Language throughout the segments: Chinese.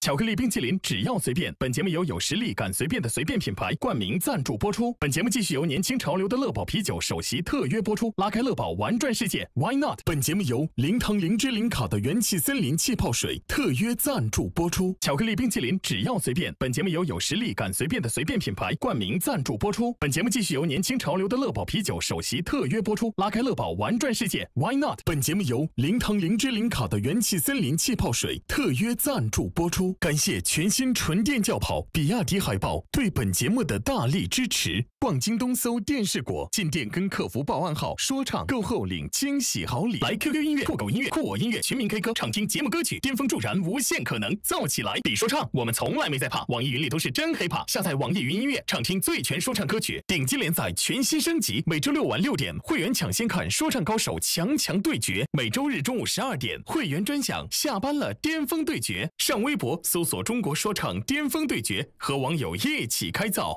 巧克力冰淇淋只要随便。本节目由有实力敢随便的随便品牌冠名赞助播出。本节目继续由年轻潮流的乐宝啤酒首席特约播出。拉开乐宝玩转世界 ，Why not？ 本节目由零糖零脂零卡的元气森林气泡水特约赞助播出。巧克力冰淇淋只要随便。本节目由有实力敢随便的随便品牌冠名赞助播出。本节目继续由年轻潮流的乐宝啤酒首席特约播出。拉开乐宝玩转世界 ，Why not？ 本节目由零糖零脂零卡的元气森林气泡水特约赞助播出。感谢全新纯电轿跑比亚迪海豹对本节目的大力支持。逛京东搜电视果，进店跟客服报暗号说唱，购后领惊喜好礼。来 QQ 音乐、酷狗音乐、酷我音乐、全民 K 歌，畅听节目歌曲，巅峰助燃，无限可能，造起来！比说唱，我们从来没在怕。网易云里都是真黑怕，下载网易云音乐，畅听最全说唱歌曲，顶级连载，全新升级。每周6晚6点，会员抢先看说唱高手强强对决；每周日中午12点，会员专享下班了巅峰对决。上微博。搜索中国说唱巅峰对决，和网友一起开造。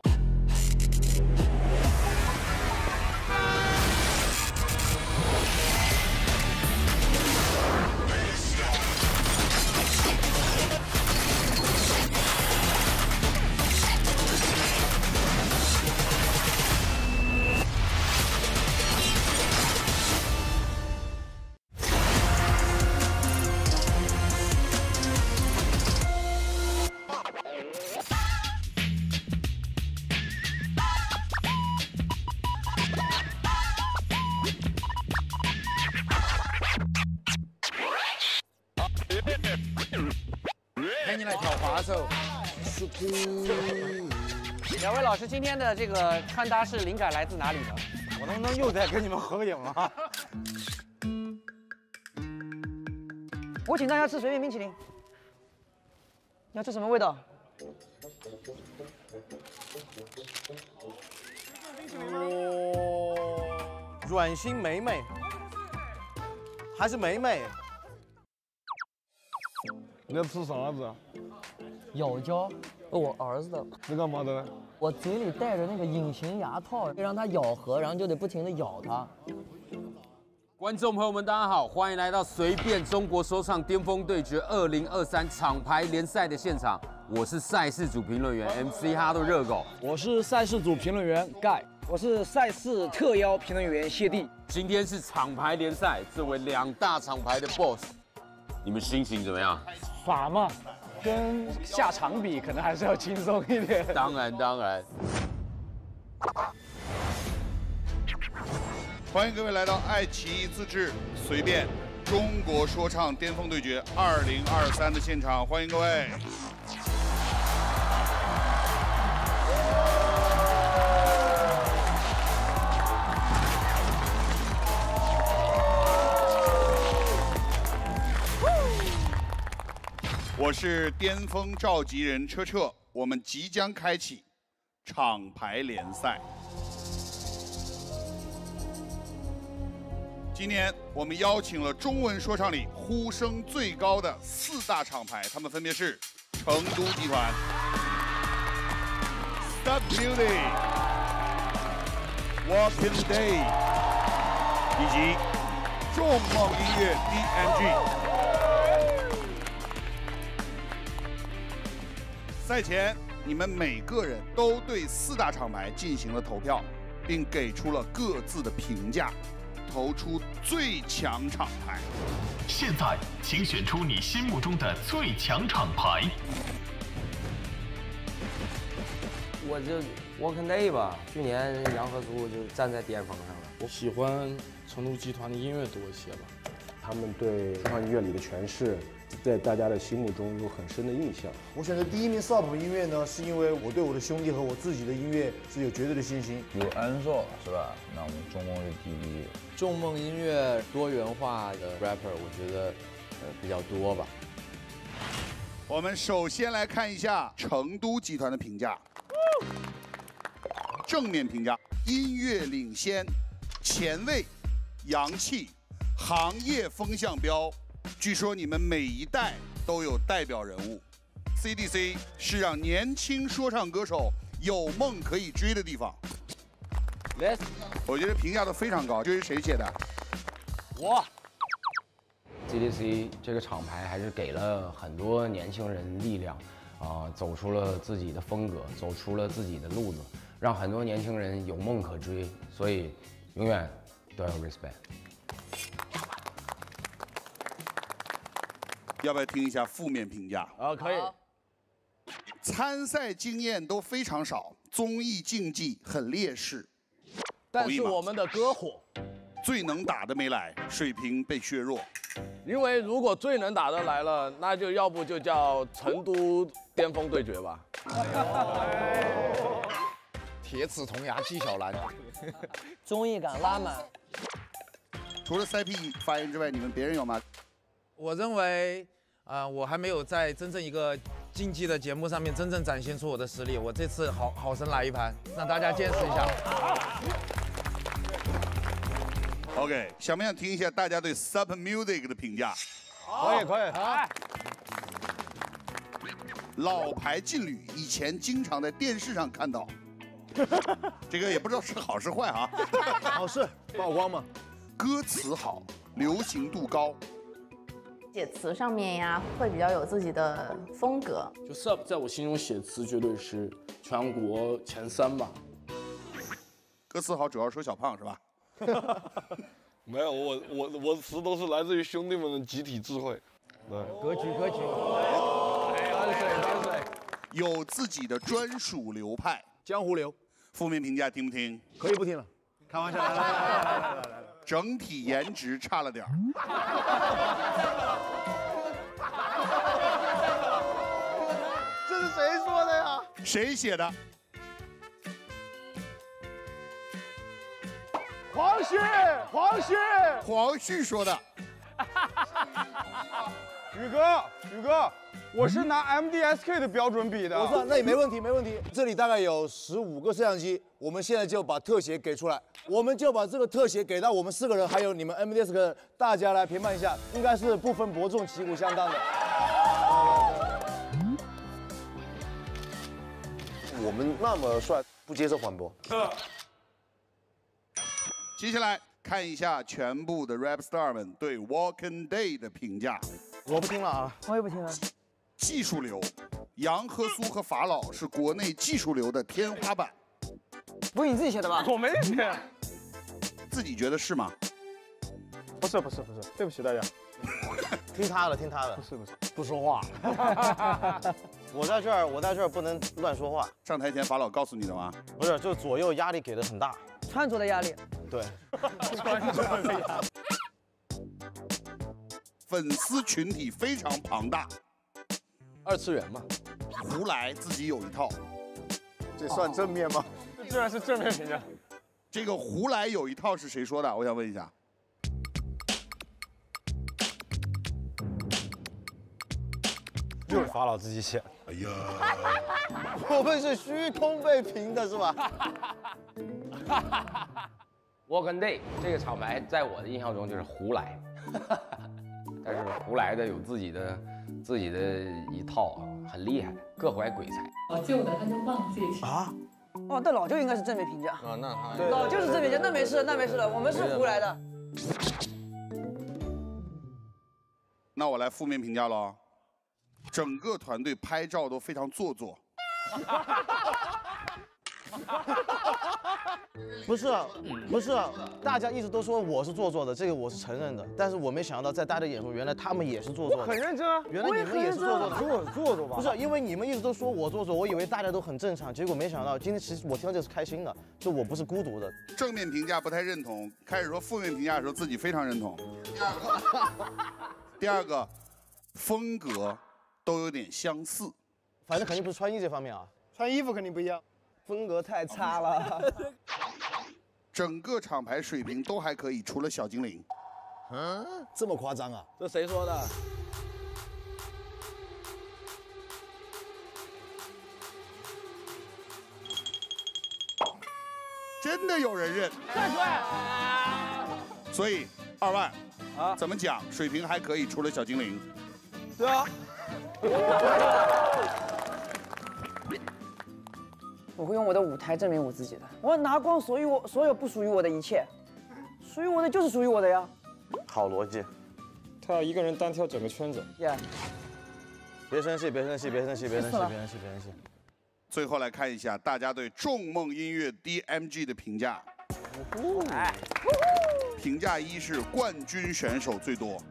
两位老师今天的这个穿搭是灵感来自哪里呢？我能不能又再跟你们合影啊？我请大家吃随便冰淇淋，你要吃什么味道？哦，软心梅梅，还是梅梅？你要吃啥子？咬胶。 我儿子的，你干嘛的呢？我嘴里戴着那个隐形牙套，让它咬合，然后就得不停地咬它。观众朋友们，大家好，欢迎来到《随便中国说唱巅峰对决》2023厂牌联赛的现场。我是赛事组评论员 MC 哈的热狗，我是赛事组评论员盖，我是赛事特邀评论员谢帝。今天是厂牌联赛，作为两大厂牌的 boss， 你们心情怎么样？法嘛。 跟下场比，可能还是要轻松一点。当然，当然。欢迎各位来到爱奇艺自制随便中国说唱巅峰对决2023的现场，欢迎各位。我是巅峰召集人车澈，我们即将开启厂牌联赛。今年我们邀请了中文说唱里呼声最高的4大厂牌，他们分别是成都集团、Sup Music、Walking Day 以及众梦音乐 DMG。 赛前，你们每个人都对4大厂牌进行了投票，并给出了各自的评价，投出最强厂牌。现在，请选出你心目中的最强厂牌。我就 Walking Day 吧，去年杨和苏就站在巅峰上了。我喜欢成都集团的音乐多一些吧，他们对说唱音乐里的诠释。 在大家的心目中有很深的印象。我选择第1名 Sup 音乐呢，是因为我对我的兄弟和我自己的音乐是有绝对的信心。有安硕是吧？那我们众梦是第1。众梦音乐多元化的 rapper， 我觉得比较多吧。我们首先来看一下成都集团的评价。正面评价：音乐领先，前卫，洋气，行业风向标。 据说你们每一代都有代表人物 ，CDC 是让年轻说唱歌手有梦可以追的地方。我觉得评价都非常高，这是谁写的？我。CDC 这个厂牌还是给了很多年轻人力量，走出了自己的风格，走出了自己的路子，让很多年轻人有梦可追，所以永远都要 respect。 要不要听一下负面评价？可以。参赛经验都非常少，综艺竞技很劣势。但是我们的歌火，最能打的没来，水平被削弱。因为如果最能打的来了，那就要不就叫成都巅峰对决吧。铁齿铜牙纪晓岚，综艺感拉满。除了塞屁发言之外，你们别人有吗？ 我认为，我还没有在真正一个竞技的节目上面真正展现出我的实力。我这次好生来一盘，让大家见识一下。OK， 想不想听一下大家对 Sup Music 的评价？可以。老牌劲旅，以前经常在电视上看到，这个也不知道是好是坏啊。好事曝光嘛，歌词好，流行度高。 写词上面呀，会比较有自己的风格。就 Sup 在我心中写词绝对是全国前3吧。歌词好主要说小胖是吧？没有，我词都是来自于兄弟们的集体智慧。对，格局。端水。有自己的专属流派，江湖流。负面评价听不听？可以不听了，开玩笑。来。 整体颜值差了点儿，这是谁说的呀？谁写的？黄旭说的。宇哥，我是拿 MDSK 的标准比的。我说，那也没问题。这里大概有15个摄像机，我们现在就把特写给出来。 我们就把这个特写给到我们4个人，还有你们 MDSK 大家来评判一下，应该是不分伯仲，旗鼓相当的。我们那么帅，不接受反驳。接下来看一下全部的 rap star 们对 Walking Day 的评价。我不听了啊，我也不听了。技术流，杨和苏和法老是国内技术流的天花板。 不是你自己写的吧？我没写，自己觉得是吗？不是，对不起大家。听他的。不是，不说话。我在这儿不能乱说话。上台前法老告诉你的吗？不是，就左右压力给的很大，穿着的压力。对。穿着的压力。粉丝群体非常庞大，二次元嘛，胡来自己有一套，这算正面吗？ 居然是正面评价，这个胡来有一套是谁说的？我想问一下。就是法老自己写。哎呀，我们是虚空被评的是吧 ？Walking Day 这个厂牌在我的印象中就是胡来，但是胡来的有自己的一套，很厉害，各怀鬼才。老旧的他就忘记啊。 哦，但老舅应该是正面评价啊，那他老舅是正面评价，那没事了，我们是胡来的。那我来负面评价喽，整个团队拍照都非常做作。不是，大家一直都说我是做作的，这个我是承认的，但是我没想到在大家眼中，原来他们也是做作的。我很认真啊，原来你们也是做作的，我很做作吧？不是，因为你们一直都说我做作，我以为大家都很正常，结果没想到今天其实我听到这是开心的，就我不是孤独的。正面评价不太认同，开始说负面评价的时候自己非常认同。第二个，风格都有点相似，反正肯定不是穿衣这方面啊，穿衣服肯定不一样。 风格太差了，整个厂牌水平都还可以，除了小精灵。啊，这么夸张啊？这谁说的？真的有人认？对。所以2万啊，怎么讲？水平还可以，除了小精灵。对啊。我会用我的舞台证明我自己的，我要拿光所有不属于我的一切，属于我的就是属于我的呀。好逻辑，他要一个人单挑整个圈子。Yeah. 别生气，别生气，别生气，别生气，别生气，别生气。最后来看一下大家对众梦音乐 DMG 的评价。评价一是冠军选手最多，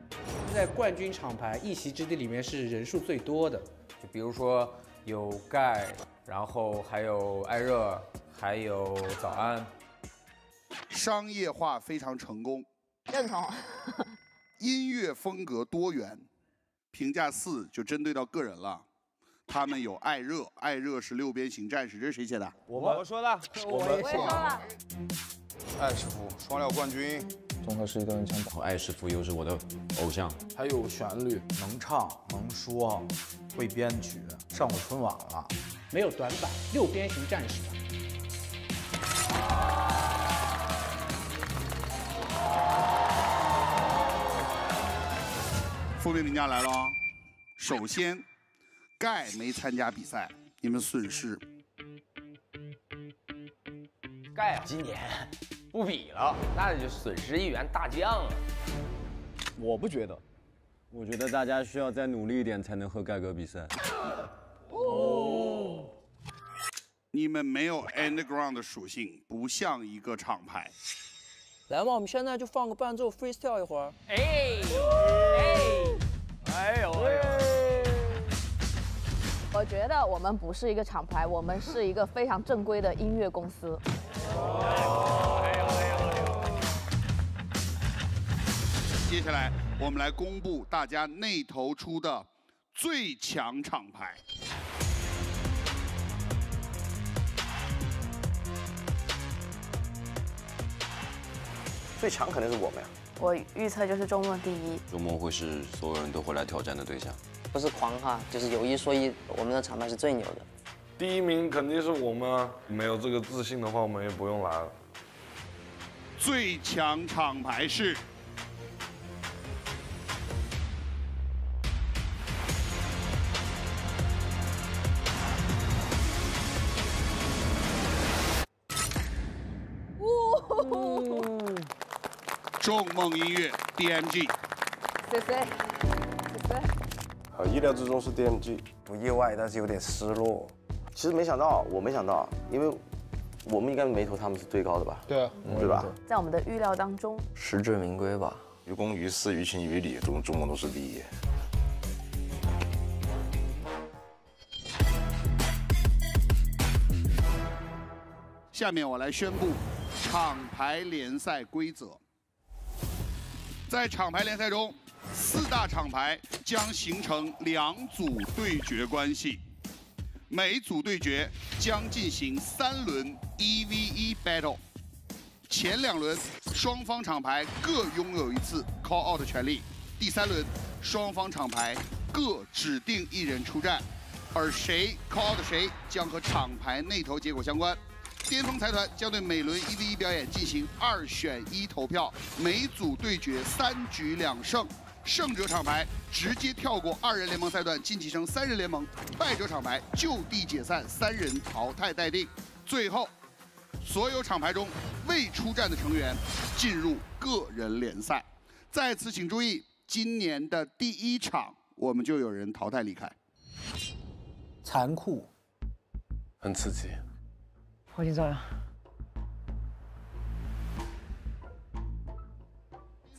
在冠军厂牌一席之地里面是人数最多的，就比如说有盖，然后还有艾热，还有早安。商业化非常成功，认同。音乐风格多元。 评价4就针对到个人了，他们有艾热，艾热是六边形战士，这是谁写的？我说的，我说了。艾师傅双料冠军，综合实力都很强，和艾师傅又是我的偶像。还有旋律，能唱能说，会编曲，上过春晚了，没有短板，六边形战士。负面评价来了，首先，盖没参加比赛，你们损失。盖啊，今年不比了，那就损失一员大将了。我不觉得，我觉得大家需要再努力一点才能和盖哥比赛。哦，你们没有 underground 的属性，不像一个厂牌。 来嘛，我们现在就放个伴奏 ，freestyle 一会儿。哎呦！我觉得我们不是一个厂牌，我们是一个非常正规的音乐公司。接下来我们来公布大家内投出的最强厂牌。 最强肯定是我们呀！我预测就是众梦第一，众梦会是所有人都会来挑战的对象。不是狂哈，就是有一说一，我们的厂牌是最牛的。第一名肯定是我们啊！没有这个自信的话，我们也不用来了。最强厂牌是众梦音乐 DMG， 谢谢。好，意料之中是 DMG， 不意外，但是有点失落。其实没想到，我没想到，因为我们应该没投他们是最高的吧？对啊，对吧？在我们的预料当中，实至名归吧。于公于私于情于理，众梦都是第一。下面我来宣布厂牌联赛规则。 在厂牌联赛中，四大厂牌将形成2组对决关系，每组对决将进行3轮1v1 battle， 前2轮双方厂牌各拥有1次 call out 的权利，第3轮双方厂牌各指定1人出战，而谁 call out 的谁将和厂牌内投结果相关。 巅峰财团将对每轮1v1表演进行2选1投票，每组对决3局2胜，胜者厂牌直接跳过2人联盟赛段晋级成3人联盟，败者厂牌就地解散，3人淘汰待定。最后，所有厂牌中未出战的成员进入个人联赛。在此请注意，今年的第1场我们就有人淘汰离开。残酷，很刺激。 好紧张呀！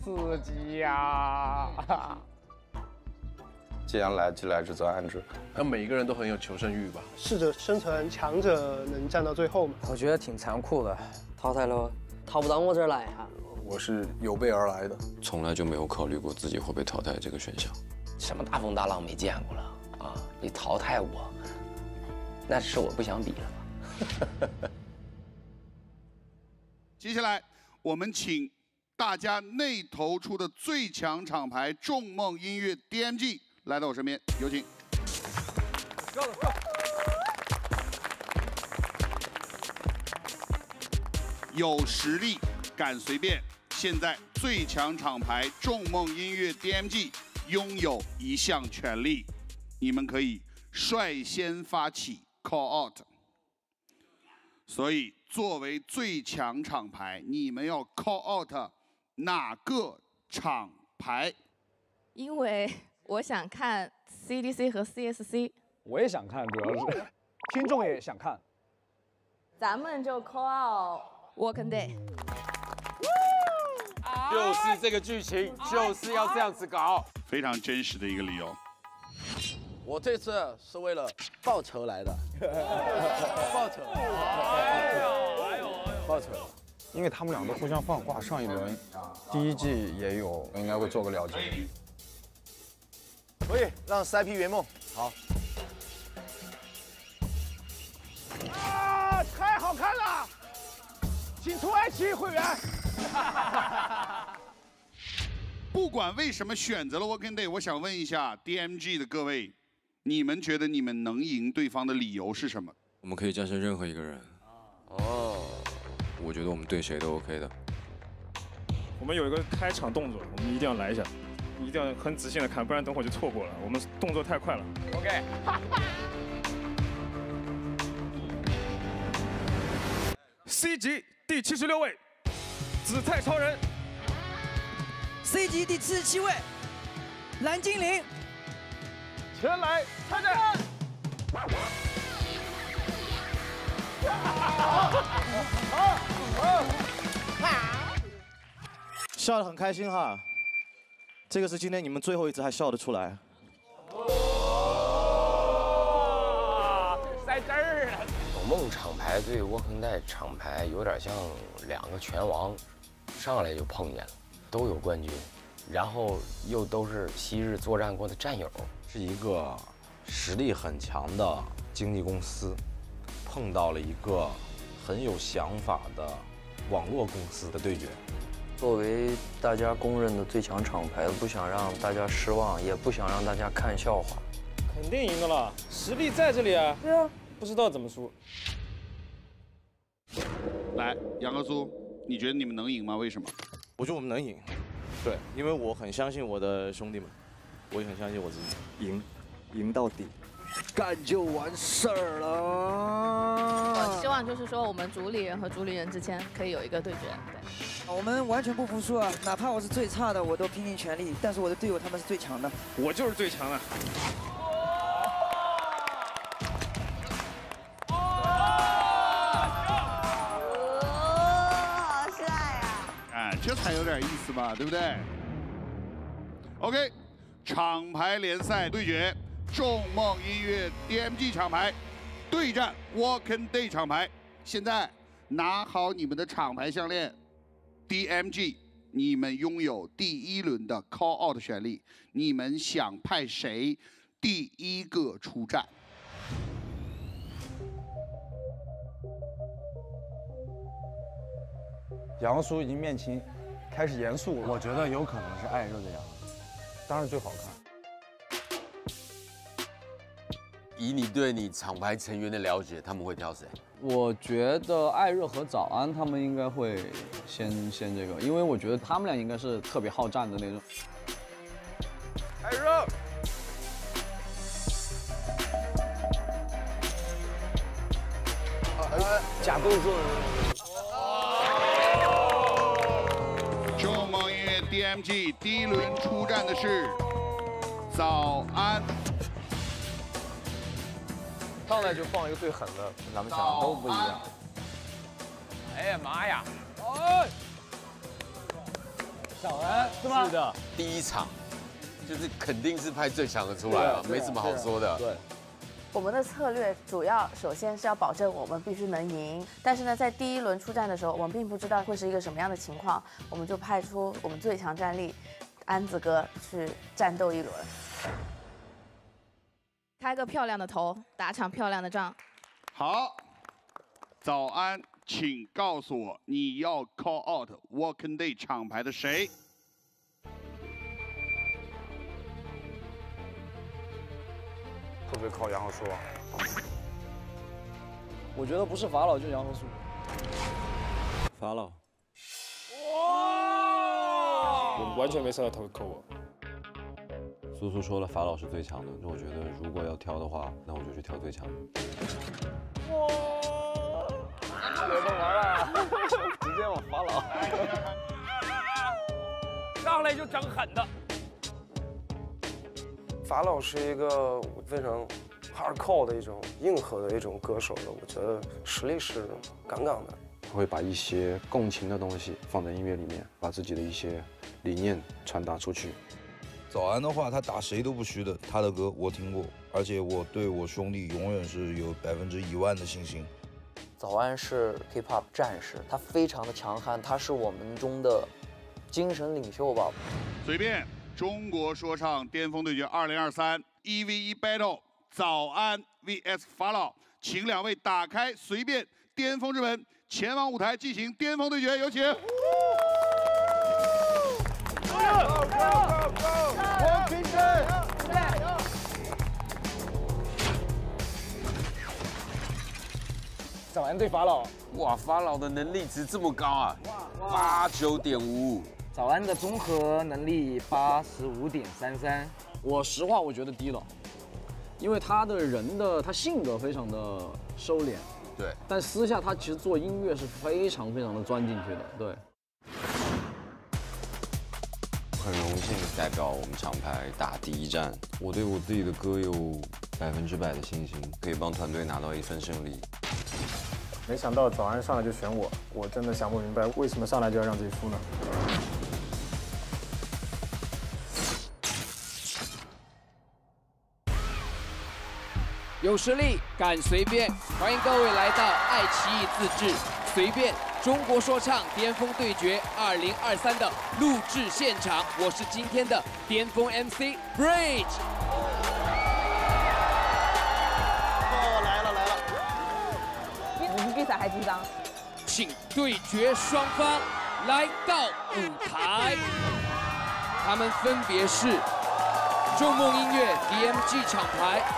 刺激呀！既然来，既来之则安之。那每一个人都很有求生欲吧？适者生存，强者能站到最后嘛？我觉得挺残酷的。淘汰了，淘不到我这儿来呀！我是有备而来的，从来就没有考虑过自己会被淘汰这个选项。什么大风大浪没见过了啊！你淘汰我，那是我不想比了。 接下来，我们请大家内投出的最强厂牌众梦音乐 DMG 来到我身边，有请。有实力，敢随便。现在最强厂牌众梦音乐 DMG 拥有一项权利，你们可以率先发起 call out。 所以，作为最强厂牌，你们要 call out 哪个厂牌？因为我想看 CDC 和 CSC。我也想看，主要是听众也想看。咱们就 call out Walking Day。就是这个剧情，就是要这样子搞。非常真实的一个理由。我这次是为了报仇来的。报仇！报仇！因为他们两个互相放话，上一轮第一季也有，应该会做个了解。可以让CP圆梦。好。 啊！太好看了，请出爱奇艺会员。不管为什么选择了 Walking Day， 我想问一下 DMG 的各位，你们觉得你们能赢对方的理由是什么？我们可以战胜任何一个人。哦，我觉得我们对谁都 OK 的。我们有一个开场动作，我们一定要来一下，一定要很仔细的看，不然等会就错过了。我们动作太快了。OK C 级第76位，紫菜超人。C 级第77位，蓝精灵。前来参战！笑得很开心哈，这个是今天你们最后一次还笑得出来。哇，塞汁儿了！ 梦厂牌对Walking Day厂牌有点像两个拳王，上来就碰见了，都有冠军，然后又都是昔日作战过的战友，是一个实力很强的经纪公司，碰到了一个很有想法的网络公司的对决。作为大家公认的最强厂牌，不想让大家失望，也不想让大家看笑话，肯定赢的了，实力在这里啊。对啊。 不知道怎么输。来，杨和苏，你觉得你们能赢吗？为什么？我觉得我们能赢。对，因为我很相信我的兄弟们，我也很相信我自己。赢，赢到底，干就完事儿了。我希望就是说，我们主理人和主理人之间可以有一个对决。对，我们完全不服输啊！哪怕我是最差的，我都拼尽全力。但是我的队友他们是最强的。我就是最强的。 这才有点意思吧，对不对 ？OK， 厂牌联赛对决，众梦音乐 DMG 厂牌对战 Walking Day 厂牌。现在拿好你们的厂牌项链 ，DMG， 你们拥有第一轮的 call out 权利，你们想派谁第一个出战？ 杨叔已经面青，开始严肃了。我觉得有可能是爱热的杨，当然最好看。以你对你厂牌成员的了解，他们会挑谁？我觉得爱热和早安他们应该会先这个，因为我觉得他们俩应该是特别好战的那种。爱热。 假动作。众梦音乐 DMG 第一轮出战的是早安。上来就放一个最狠的，咱们想的都不一样。哎呀妈呀！哦，早安是吗？是的，第一场就是肯定是派最强的出来了，没什么好说的。对。 我们的策略主要首先是要保证我们必须能赢，但是呢，在第一轮出战的时候，我们并不知道会是一个什么样的情况，我们就派出我们最强战力，安子哥去战斗一轮，开个漂亮的头，打场漂亮的仗。好，早安，请告诉我你要 call out Walking Day 厂牌的谁？ 会不会靠杨和苏啊？我觉得不是法老就是杨和苏。法老。哇！我完全没想到他会扣我。苏苏说了，法老是最强的，那我觉得如果要挑的话，那我就去挑最强的。哇！别跟玩了，直接往法老。上来就整狠的。法老是一个非常 hardcore 的一种硬核的一种歌手的，我觉得实力是杠杠的。他会把一些共情的东西放在音乐里面，把自己的一些理念传达出去。早安的话，他打谁都不虚的，他的歌我听过，而且我对我兄弟永远是有100%的信心。 早安是 K-pop 战士，他非常的强悍，他是我们中的精神领袖吧。随便，中国说唱巅峰对决2023 1v1 battle， 早安 vs 法老，请两位打开随便巅峰之门，前往舞台进行巅峰对决，有请。王平生。 早安对法老，哇，法老的能力值这么高啊，89.55。早安的综合能力85.33。我实话我觉得低了，因为他的人的他性格非常的收敛，对，但私下他其实做音乐是非常的钻进去的，对。很荣幸代表我们厂牌打第一站，我对我自己的歌有100%的信心，可以帮团队拿到一份胜利。 没想到早安上来就选我，我真的想不明白为什么上来就要让自己输呢？有实力，敢随便！欢迎各位来到爱奇艺自制《随便中国说唱巅峰对决2023》的录制现场，我是今天的巅峰 MC Bridge。 还紧张，请对决双方来到舞台，他们分别是众梦音乐 DMG 厂牌2021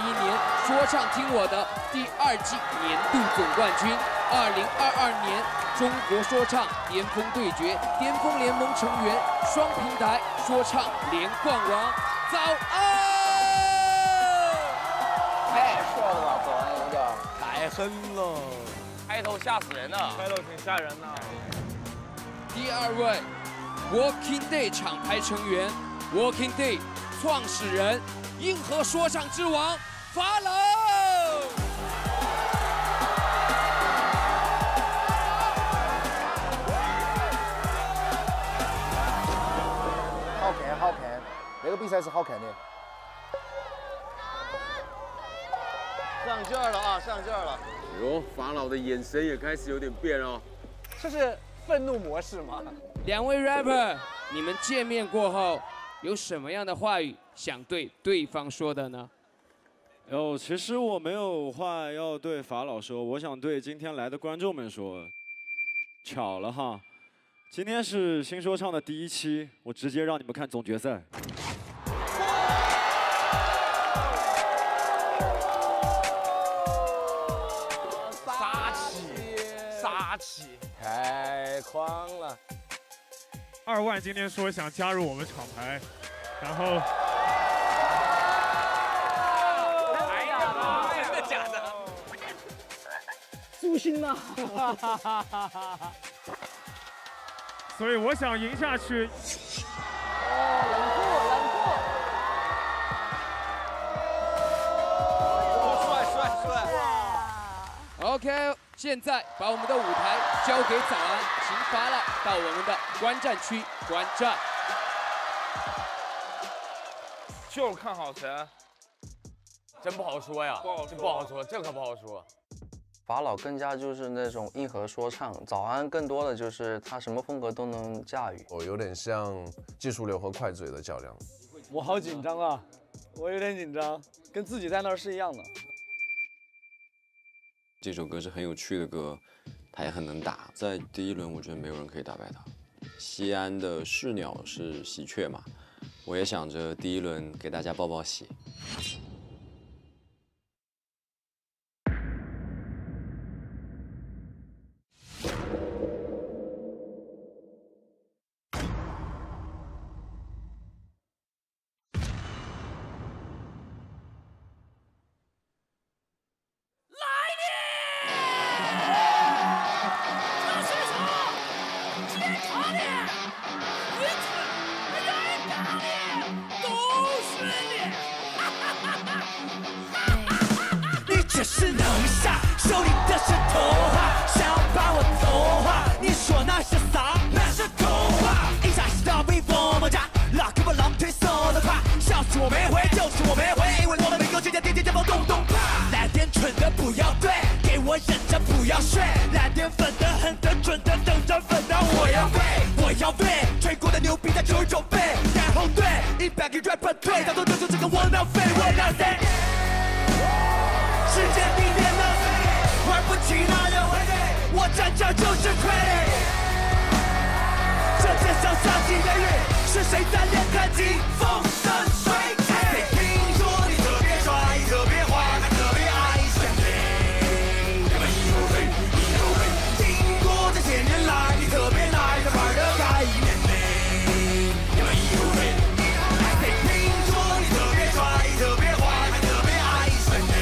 年说唱听我的第2季年度总冠军，2022年中国说唱巅峰对决巅峰联盟成员，双平台说唱连冠王早安，太帅了吧，早安有点。 太狠了，开头吓死人了，开头挺吓人的。第2位 ，Walking Day 厂牌成员 ，Walking Day 创始人，硬核说唱之王法老。好看，那个比赛是好看的。 上劲儿了啊，上劲儿了！哟，法老的眼神也开始有点变哦。这是愤怒模式吗？两位 rapper， 你们见面过后有什么样的话语想对对方说的呢？哦，其实我没有话要对法老说，我想对今天来的观众们说。巧了哈，今天是新说唱的第1期，我直接让你们看总决赛。 太狂了！2万今天说想加入我们厂牌，然后真的假的？苏欣呐！所以我想赢下去。冷酷！OK。 现在把我们的舞台交给早安，请法老到我们的观战区观战。就是看好谁，真不好说呀，不好说，这可不好说。法老更加就是那种硬核说唱，早安更多的就是他什么风格都能驾驭。我有点像技术流和快嘴的较量。我好紧张啊，我有点紧张，跟自己在那儿是一样的。 这首歌是很有趣的歌，它也很能打。在第1轮，我觉得没有人可以打败它。西安的市鸟是喜鹊嘛，我也想着第1轮给大家报报喜。你只是能下手里的是头发，想要把我头发，你说那是啥？那是头发。一下知道威风爆炸，老胳膊狼腿瘦得快，笑死我没回，就是我没回，因为我们没够时间天天见风咚咚啪。来点蠢的不要对，给我忍着不要睡，来点粉的狠的准的，等着粉的我要跪，我要跪，吹过的牛逼再九十九倍。 一百个 rapper 退，大多都是这个窝囊废。我那谁？世界明天的谁？玩不起那人会累，我站这就是傀儡。这街上杀气凌云，是谁在练太极？风生水起。听说你特别帅，特别坏，还特别爱炫技。你们一头黑，一头黑。经过这些年来，你特别耐，这玩的概念内。你们一头黑。 特别坏，还特别爱炫技。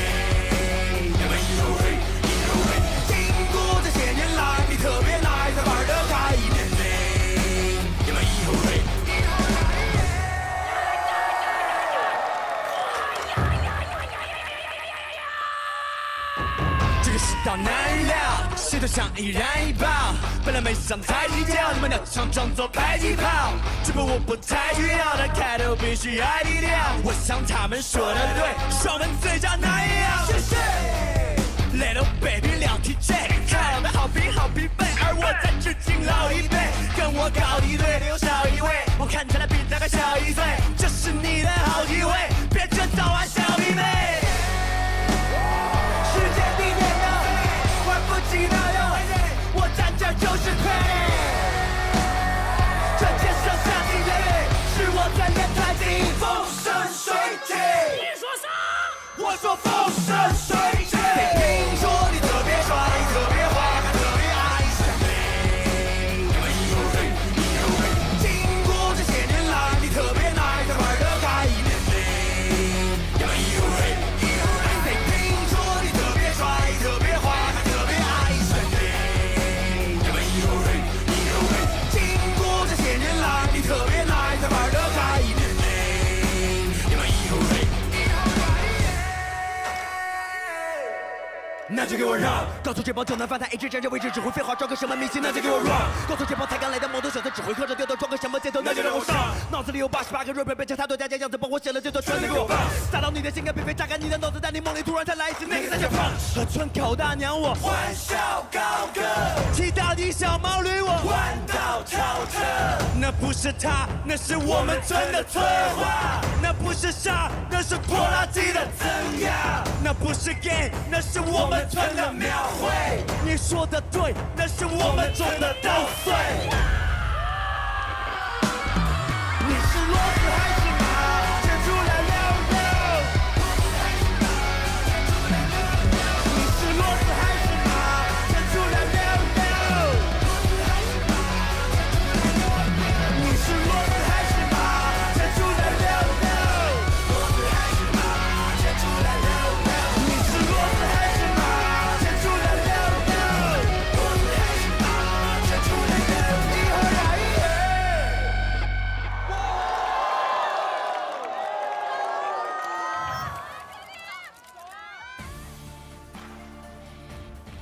你们一头黑，一头黑。经过这些年来，你特别耐，才玩得开一点累。你们一头黑，一头黑。这个世道难料，谁都想易燃易爆。本来没想抬起脚，你们俩常常做迫击炮。只不过我不太需要，但开头必须爱低调。 我想他们说的对，双门最佳男友。谢谢 ，Little baby 聊 TJ， 看我们好评好疲惫，而我在致敬老一辈。跟我搞敌对的有少一位，我看起来比大概小一岁，这是你的好机会，别觉得早安小迷妹。世界第一的玩不起那人会累，我站这就是傀儡。这街上下起的雨，是我在练太极风。 水起，你说啥？我说风生水起。听说你特别帅，特别坏，还特别爱炫技。你们一头黑，一头黑。经过这些年来，你特别耐，才玩得开一点累。你们一头黑，一头黑。听说你特别帅，特别坏，还特别爱炫技。你们一头黑，一头黑。经过这些年来，你特别耐，才玩得开一点。 那就给我让！告诉这帮酒囊饭袋，一直占着位置，只会废话，装个什么明星？那就给我 run！ 告诉这帮才刚来的毛头小子，只会喝着调调，装个什么街头？那就让我上！脑子里有88个 rapper， 变成他多加加样子，帮我写了最多，全都给我放！砸到你的心肝，别被榨干你的脑子，在你梦里突然再来一次那个三角棒。河村口大娘我欢笑高歌，踢到你小毛驴我弯道超车。那不是他，那是我们村的村花。那不是傻，那是拖拉机的增压。那不是 gay， 那是我们。 村的庙会，你说的对，那是我们种的稻穗。你是骡子还是马？牵出来溜溜。你是骡子还是马？牵出来溜溜。你是骡子还是马？牵出来溜溜。骡子还是马？牵出来溜溜。你是骡子还是？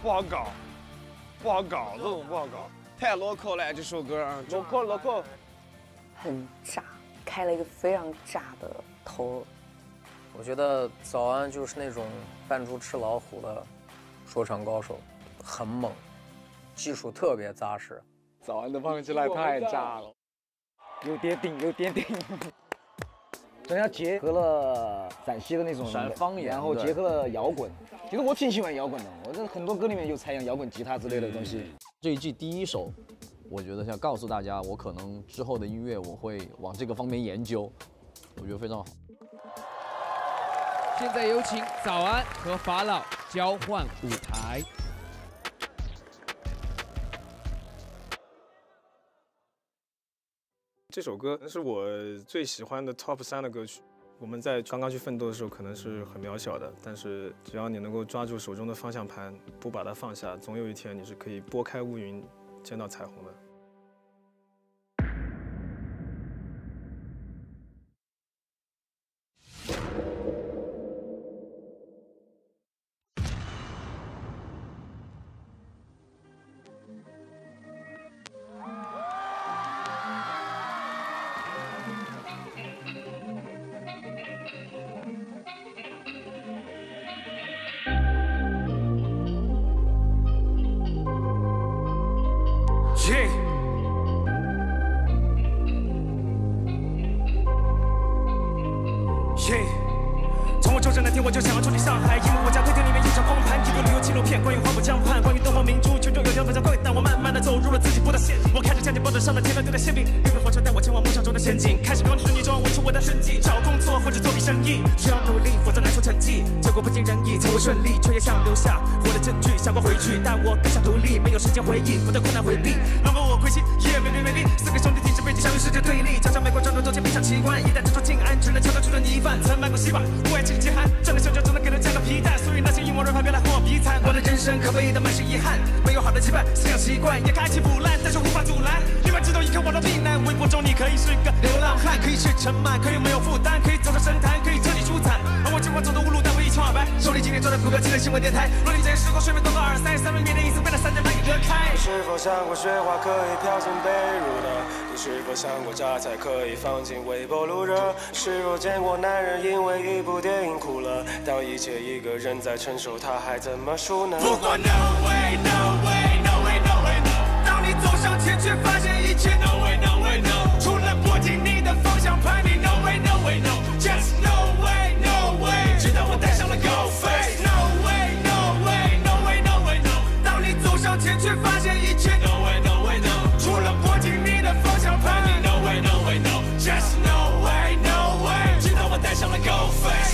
不好搞，不好搞，这种不好搞，太 local 了这首歌啊 ，local， 很炸，开了一个非常炸的头。我觉得早安就是那种扮猪吃老虎的说唱高手，很猛，技术特别扎实。早安的放起来太炸了，有点顶，有点顶。人家结合了陕西的那种方言，然后结合了摇滚。其实我挺喜欢摇滚的，我这很多歌里面有采样摇滚吉他之类的东西。这一季第一首，我觉得想告诉大家，我可能之后的音乐我会往这个方面研究，我觉得非常好。现在有请早安和法老交换舞台。 这首歌是我最喜欢的 top 3的歌曲。我们在刚刚去奋斗的时候，可能是很渺小的，但是只要你能够抓住手中的方向盘，不把它放下，总有一天你是可以拨开乌云，见到彩虹的。DMG。从我出生那天我就想要住进上海，因为我家客厅里面一张光盘，一个旅游纪录片，关于花果江畔，关于东方明珠，群众有条反向怪诞。我慢慢的走入了自己布的陷阱，我开始向前抱着上了天堂丢的馅饼，绿皮火车带我前往梦想中的仙境，开始光是泥中维持我的生计，找工作或者做笔生意，需要努力否则难出成绩，结果不尽人意才会顺利，却也想留下我的证据，想过回去，但我更想独立，没有时间回忆，不对困难回避，轮过我归心，也面对魅力，四个兄弟挺直背脊，相遇世界对立，常常没过转头，做起非常奇怪，一旦走进安，只能敲打出的泥饭，曾漫过西坝，不爱情。 极寒，站在胸前只能给人加个皮带，所以那些阴谋论派别来和我比惨。我的人生可悲的满是遗憾，没有好的期盼，思想习惯也该爱情腐烂，但是无法阻拦。另外，直到一看我的避难，微博中你可以是个流浪汉，可以是尘螨，可以没有负担，可以走上神坛，可以彻底舒坦。而我尽管走的无路，但我一清二白。手里紧紧抓着股票，记得新闻电台。落地这些时空，顺便动个耳塞，三分面的意思被那三角板给隔开。你是否想过雪花可以飘进被褥呢？你是否想过家菜可以放进微波炉热？是否见过男人因为一部电影？ 哭了，当一切一个人在承受，他还怎么输呢？不管 no way no way no way no way no， 当你走上前却发现一切 no way no way no， 除了拨紧你的方向盘，你 no way no way no， just no way no way， 直到我戴上了 go face no way no way no way no way no， 当你走上前却发现一切 no way no way no， 除了拨紧你的方向盘，你 no way no way no， just no way no way， 直到我戴上了 go face。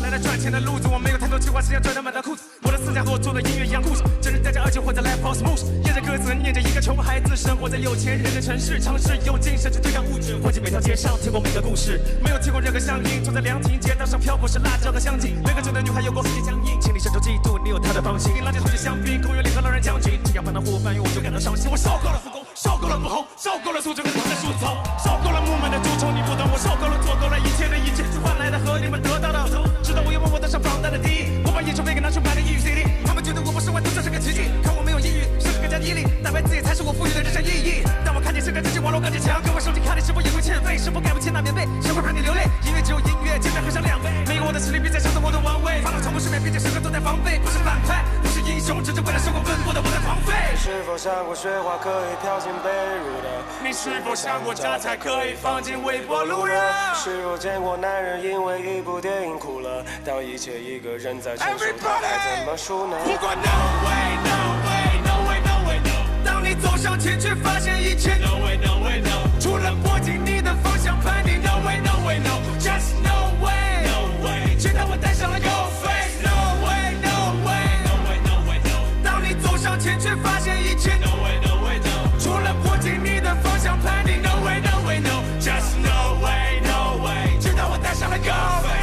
来到赚钱的路子，我没有太多计划，只想赚到满的裤子。我的思想和我做的音乐一样固执，真人带着二球混在 live house moves， 念着歌词，念着一个穷孩子生活在有钱人的城市，尝试用精神去对抗物质。混迹每条街上，听过每个故事，没有听过任何乡音。坐在凉亭，街道上漂泊是辣椒和香精。每个酒的女孩有过世界僵硬，请你慎重嫉妒，你有她的芳心。拉着同学相比，公园里和老人将军，只要碰到伙伴，我就感到伤心。我受够了复工，受够了不红，受够了素质和躺在树丛，受够了木门的蛀虫，你不懂。我受够了做够了一切的一切，换来的和你们得到的。 直到我用我的上放大的低，我把演唱费给拿去买了抑郁 CD， 他们觉得我不是外头这是个奇迹，看我没有抑郁，是更加毅力，打败自己才是我赋予的人生意义。当我看见世界这些网络钢铁强，各位手机卡里是否也会欠费？是否盖不起那棉被？谁会怕你流泪？音乐只有音乐，见面喝上两杯。没有我的实力，别再伤透我的王位。发了传播失眠，并且时刻都在防备，不是反派，不是英雄，只是为了生活奔波的我在狂吠。你是否想过雪花可以飘进被褥的？你是否想过家菜可以放进微波炉热？是否见过男人因为一部电影哭了？ 当一切一个人在承受，他还怎么输呢？不管 no way no way no way no way no， 当你走上前却发现一切 no way no way no， 除了拨紧你的方向盘，你 no way no way no， just no way no way， 直到我戴上了 go face no way no way no way no way no， 当你走上前却发现一切 no way no way no， 除了拨紧你的方向盘，你 no way no way no， just no way no way， 直到我戴上了 go face。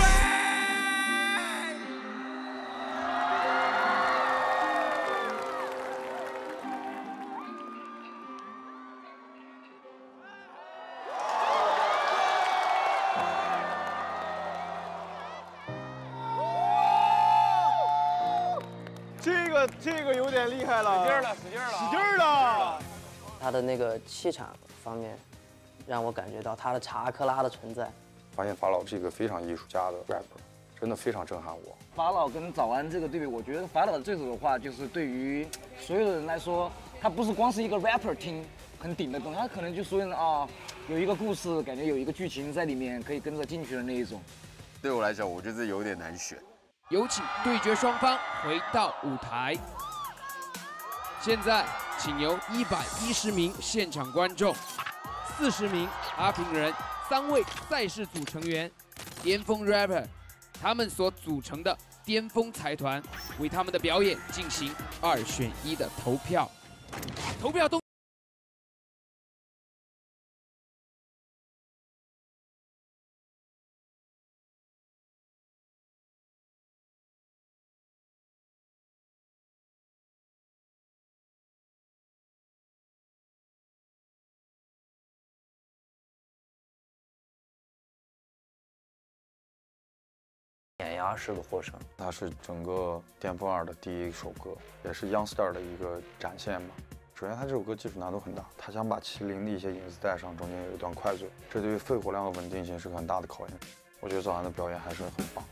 这个有点厉害了，使劲儿了！他的那个气场方面，让我感觉到他的查克拉的存在。发现法老是一个非常艺术家的 rapper， 真的非常震撼我。法老跟早安这个对比，我觉得法老的这首话就是对于所有的人来说，他不是光是一个 rapper 听很顶的东西，他可能就所有人啊，有一个故事，感觉有一个剧情在里面，可以跟着进去的那一种。对我来讲，我觉得有点难选。 有请对决双方回到舞台。现在，请由110名现场观众、40名阿平人、3位赛事组成员、巅峰 rapper， 他们所组成的巅峰财团，为他们的表演进行2选1的投票。投票中。 碾压式的获胜，它是整个巅峰2的第一首歌，也是 Youngstar 的一个展现嘛。首先，他这首歌技术难度很大，他想把麒麟的一些影子带上，中间有一段快嘴，这对于肺活量和稳定性是个很大的考验。我觉得早安的表演还是很棒。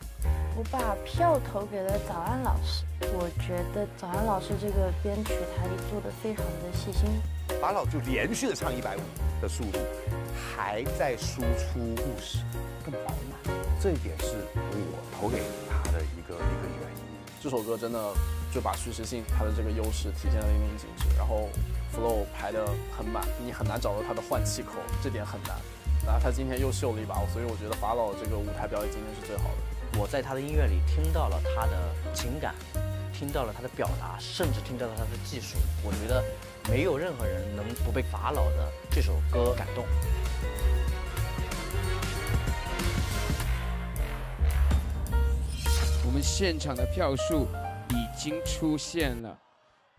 我把票投给了早安老师，我觉得早安老师这个编曲他做的非常的细心。法老就连续的唱150的速度，还在输出故事，更饱满。这一点是我投给他的一个原因。这首歌真的就把叙事性它的这个优势体现得淋漓尽致，然后 flow 排得很满，你很难找到它的换气口，这点很难。然后他今天又秀了一把，所以我觉得法老这个舞台表演今天是最好的。我在他的音乐里听到了他的情感。 听到了他的表达，甚至听到了他的技术，我觉得没有任何人能不被法老的这首歌感动。我们现场的票数已经出现了，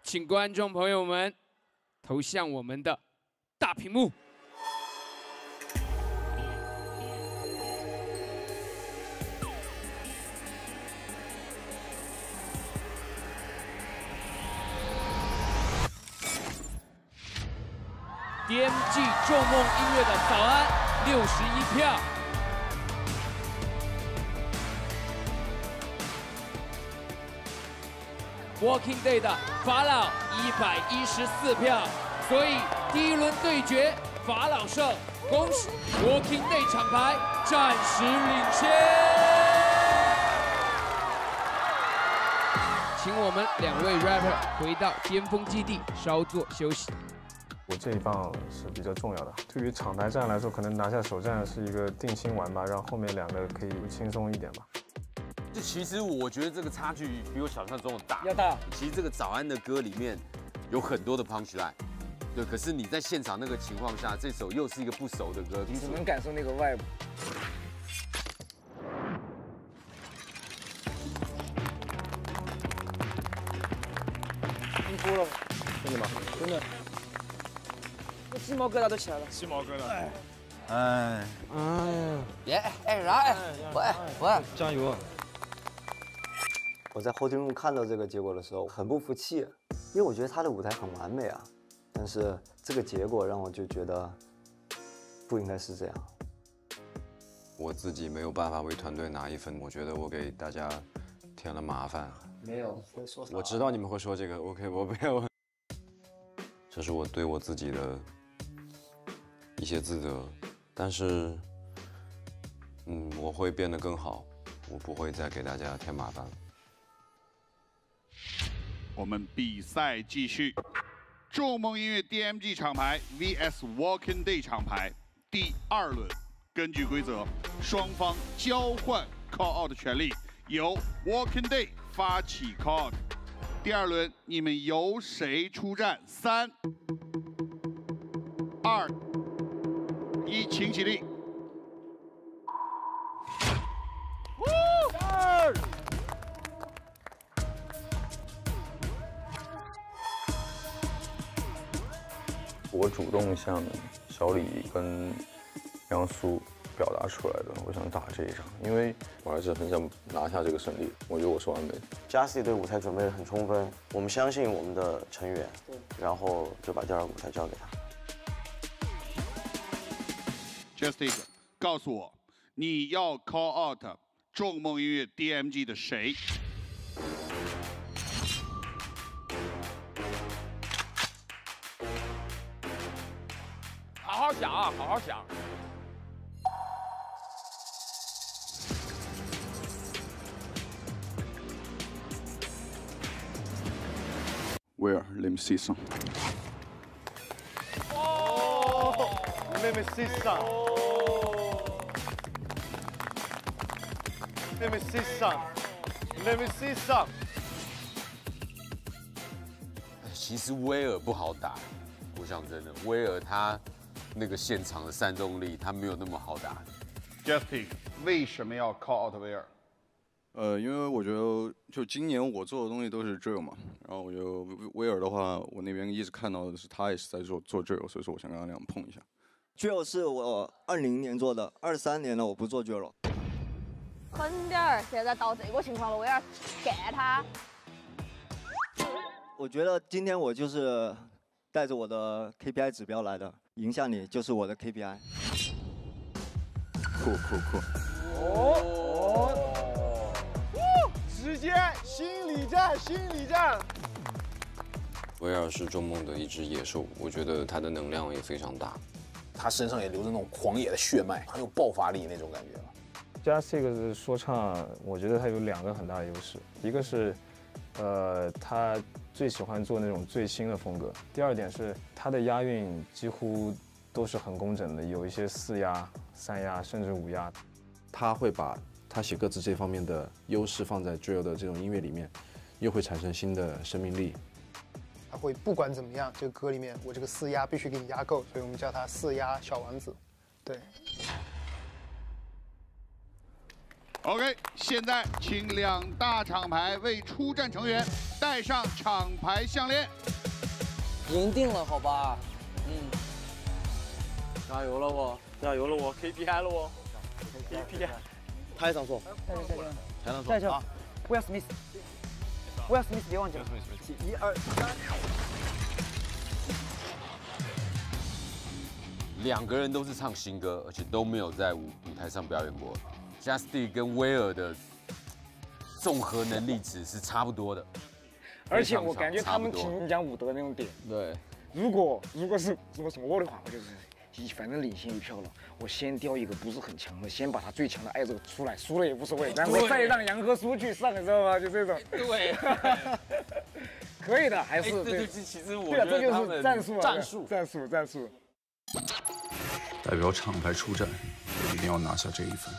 请观众朋友们投向我们的大屏幕。 DMG 众梦音乐的早安61票，Walking Day 的法老114票，所以第一轮对决法老胜，恭喜 Walking Day 厂牌暂时领先。请我们2位 rapper 回到巅峰基地稍作休息。 我这一棒是比较重要的，对于厂牌战来说，可能拿下首战是一个定心丸吧，让后面2个可以轻松一点吧。就其实我觉得这个差距比我想象中的大，要大。其实这个早安的歌里面有很多的 punchline， 对，可是你在现场那个情况下，这首又是一个不熟的歌，你只能感受那个 vibe。 你哭了吗？真的吗？真的。 鸡毛疙瘩都起来了，鸡毛疙瘩。哎，别哎啥哎，我爱，加油啊！我在后庭看到这个结果的时候，很不服气，因为我觉得他的舞台很完美啊，但是这个结果让我就觉得不应该是这样。我自己没有办法为团队拿1分，我觉得我给大家添了麻烦。没有，会说啥？我知道你们会说这个 ，OK， 我没有。这是我对我自己的 一些自责，但是，我会变得更好，我不会再给大家添麻烦了。我们比赛继续，众梦音乐 DMG 厂牌 vs Walking Day 厂牌第2轮，根据规则，双方交换 call out 的权利，由 Walking Day 发起 call out。第2轮，你们由谁出战？3、2、1，请起立。我主动向小李跟杨苏表达出来的，我想打这一场，因为我还是很想拿下这个胜利。我觉得我是完美的。Justin 对舞台准备得很充分，我们相信我们的成员，然后就把第2个舞台交给他。 Justin， 告诉我，你要 call out 众梦音乐 DMG 的谁？好好想啊，好好想。Where? Let me see some. Oh, let me see some. Let me see some. Let me see some. 其实威尔不好打，我想真的，威尔他那个现场的煽动力，他没有那么好打。Justin， 为什么要 call out 威尔？因为我觉得就今年我做的东西都是 drill 嘛，然后我就威尔的话，我那边一直看到的是他也是在做 drill， 所以说我想跟他俩碰一下。drill 是我20年做的，23年了我不做 drill 了。 狠点儿！现在到这个情况了，我要干他！我觉得今天我就是带着我的 KPI 指标来的，赢下你就是我的 KPI。酷！哦！直接心理战！威尔是众梦的一只野兽，我觉得他的能量也非常大，他身上也流着那种狂野的血脉，很有爆发力那种感觉了。加这个的说唱，我觉得他有两个很大的优势，一个是，他最喜欢做那种最新的风格；第二点是他的押韵几乎都是很工整的，有一些四押、三押甚至五押，他会把他写歌词这方面的优势放在 drill 的这种音乐里面，又会产生新的生命力。 他会不管怎么样，这个歌里面我这个四押必须给你押够，所以我们叫他四押小王子。对。OK， 现在请两大厂牌为出战成员戴上厂牌项链。赢定了，好吧？嗯。加油了我，加油了我 ，KPI 了我 ，KPI。台上说，台上说，台上说啊 ，Will Smith。 我要史密斯，别忘记了。一二三，两个人都是唱新歌，而且都没有在舞台上表演过。Justin 跟威尔的综合能力值是差不多的，而且我感觉他们挺讲武德那种点。对，如果是如果是我的话，我就是反正领先一票了，我先叼一个不是很强的，先把他最强的挨着出来，输了也无所谓，然后再让杨哥输去上，你知道吗？就这种。对。可以的，还是对。这其实我觉得这就是战术。代表厂牌出战，我一定要拿下这一分。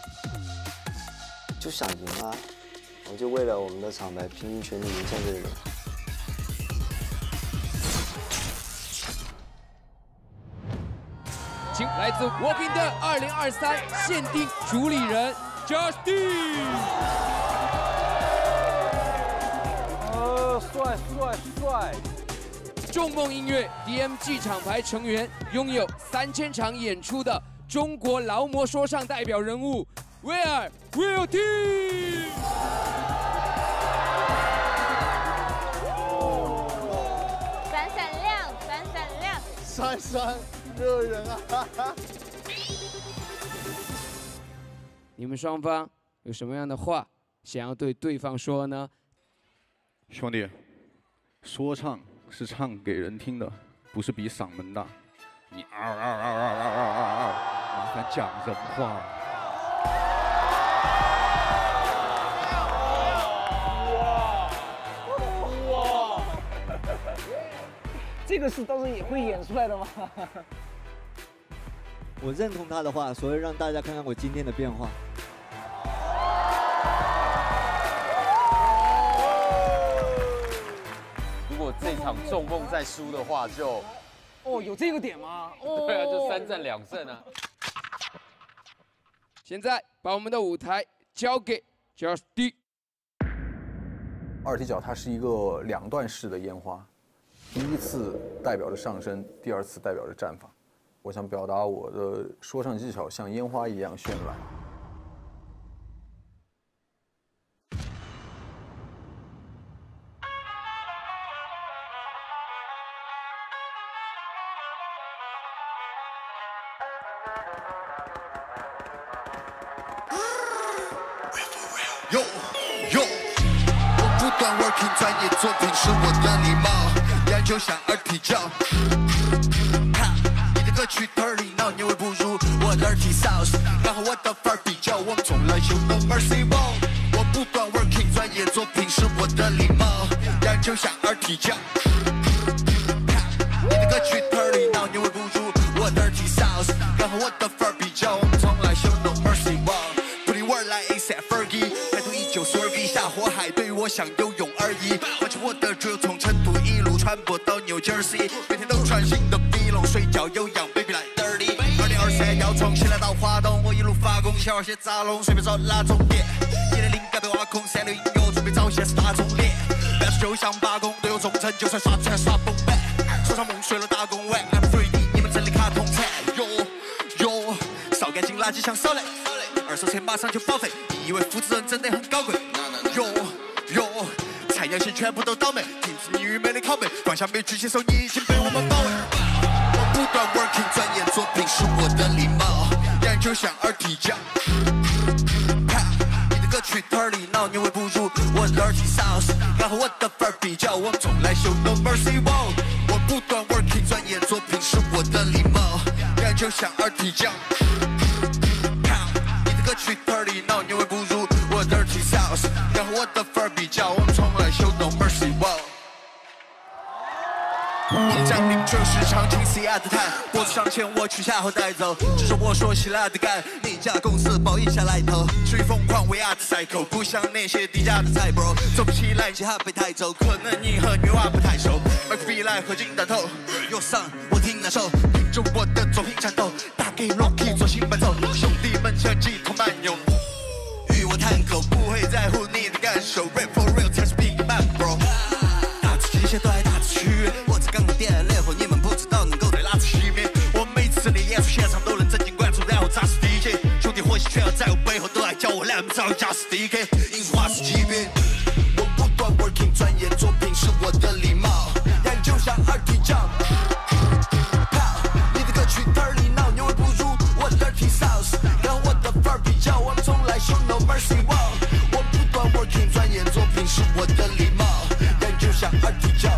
就想赢啊！我就为了我们的厂牌拼尽全力迎战这个。 请来自沃宾顿2023限定主理人 Justin。帅帅帅！众梦音乐 DMG 厂牌成员，拥有3000场演出的中国劳模说唱代表人物威尔 Will Team。闪闪亮，闪闪亮，闪闪。 热人啊！你们双方有什么样的话想要对对方说呢？兄弟，说唱是唱给人听的，不是比嗓门大。你嗷嗷，麻烦讲人话。哇！这个是到时候也会演出来的吗？ 我认同他的话，所以让大家看看我今天的变化。如果这场众梦再输的话，就哦，有这个点吗？哦，对啊，就3战2胜啊。现在把我们的舞台交给 Justin。二踢脚它是一个两段式的烟花，第一次代表着上升，第二次代表着绽放。 我想表达我的说唱技巧像烟花一样绚烂。我不断 working， 专业作品是我的礼貌，要求像二踢脚。 歌曲dirty， 闹你会不如我dirty sauce， 然后我的范儿比较稳重了，有的 mercy ball。我不断 working， 专业作品是我的礼貌，但就像二踢脚。你的歌曲dirty， 闹你会不如我dirty sauce， 然后我的范儿比较稳重了，有的 mercy ball。Pretty word like ASAP Fergie， 态度依旧 swervy， 下火海对我想游泳而已。完成我的drill，从成都一路穿播到 New Jersey， 每天都穿新的。 睡觉有氧 ，baby like dirty。2023要从西来到华东，我一路发功，想玩些杂弄，随便找哪种点。你的灵感被挖空，365音乐准备找些是大众点。办事就像罢工，队友忠诚，就算耍船耍崩板。说唱梦碎了打工碗 ，I'm free， 你们整理卡通菜。哟，扫干净垃圾像扫雷，二手车马上就报废。你以为复制人真的很高贵？哟，菜肴型全部都倒霉，停止你愚昧的拷贝，放下每句写手，你已经被我们包围。 不断 working， 钻研作品是我的礼貌，但就像二踢脚。你的歌曲 dirty， 闹你会不如我 dirty sauce， 然后我的范儿比较，我从来 show no mercy，wow。是我的礼貌，感觉像二踢脚。你的歌曲 dirty now， 你会不如我 dirty sauce。要和我的分儿比较，我们从来 show no mercy。我降临就是长情喜爱的态，脖子上牵我取下后带走，只是我说希腊的干，你家公司保一下来头，至于疯狂为爱的 cycle， 不像那些低价的菜 bro， 做不起来一起哈被带走，可能你和女娃不太熟，麦克笔来合金打透，右上我听难受，凭着我的左拼战斗，打给 Rocky 左心伴奏，兄弟们相继同漫游，与我探口不会在乎你的感受 ，rap for real 才是 big man bro， 打字极限都还打字虚伪。 烈火，你们不知道能够在拉起熄灭。我每次的演出现场都能正经灌注，然后砸死 DJ。兄弟伙计圈在我背后都爱叫我烂造假是 DK， 硬是话是级别。我不断 working， 专业作品是我的礼貌。人就像二踢脚。你的歌曲 dirty now， 你会不如我 dirty sauce。然后我的范儿比较，我们从来 show no mercy。我不断 working， 专业作品是我的礼貌。人就像二踢脚。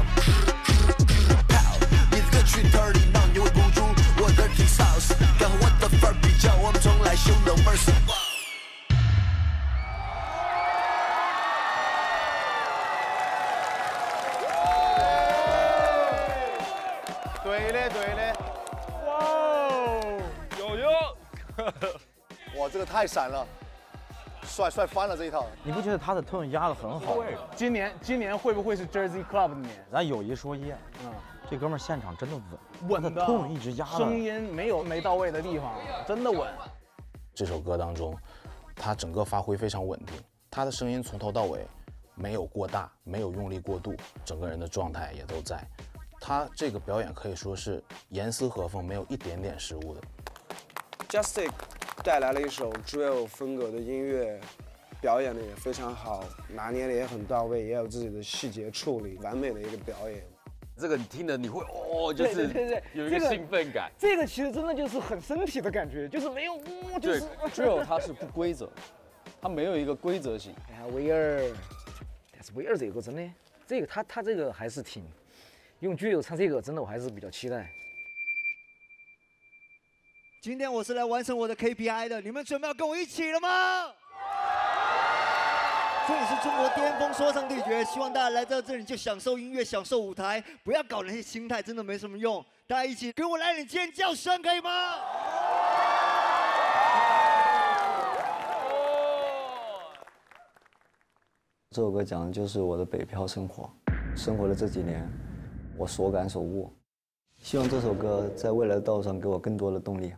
dirty now， 你会不如我 dirty sauce， 敢和我的范儿比较，我们从来 show no mercy。对嘞，对嘞，哇哦，有用！哇，这个太闪了，帅帅翻了这一套。你不觉得他的 tone 压得很好吗？今年会不会是 Jersey Club 的年？咱有一说一，嗯。 这哥们儿现场真的稳，稳的，痛一直压着，声音没有没到位的地方，真的稳。这首歌当中，他整个发挥非常稳定，他的声音从头到尾没有过大，没有用力过度，整个人的状态也都在。他这个表演可以说是严丝合缝，没有一点点失误的。Justin 带来了一首 drill 风格的音乐。 表演的也非常好，拿捏的也很到位，也有自己的细节处理，完美的一个表演。这个你听了你会哦，就是有一个兴奋感。这个其实真的就是很身体的感觉，就是没有，就是 drill 它是不规则，它没有一个规则性。哎呀，威尔，但是威尔这个真的，这个他这个还是挺用 drill 唱这个，真的我还是比较期待。今天我是来完成我的 KPI 的，你们准备要跟我一起了吗？ 这里是中国巅峰说唱对决，希望大家来到这里就享受音乐，享受舞台，不要搞那些心态，真的没什么用。大家一起给我来点尖叫声，可以吗？这首歌讲的就是我的北漂生活，生活的这几年，我所感所悟。希望这首歌在未来的道路上给我更多的动力。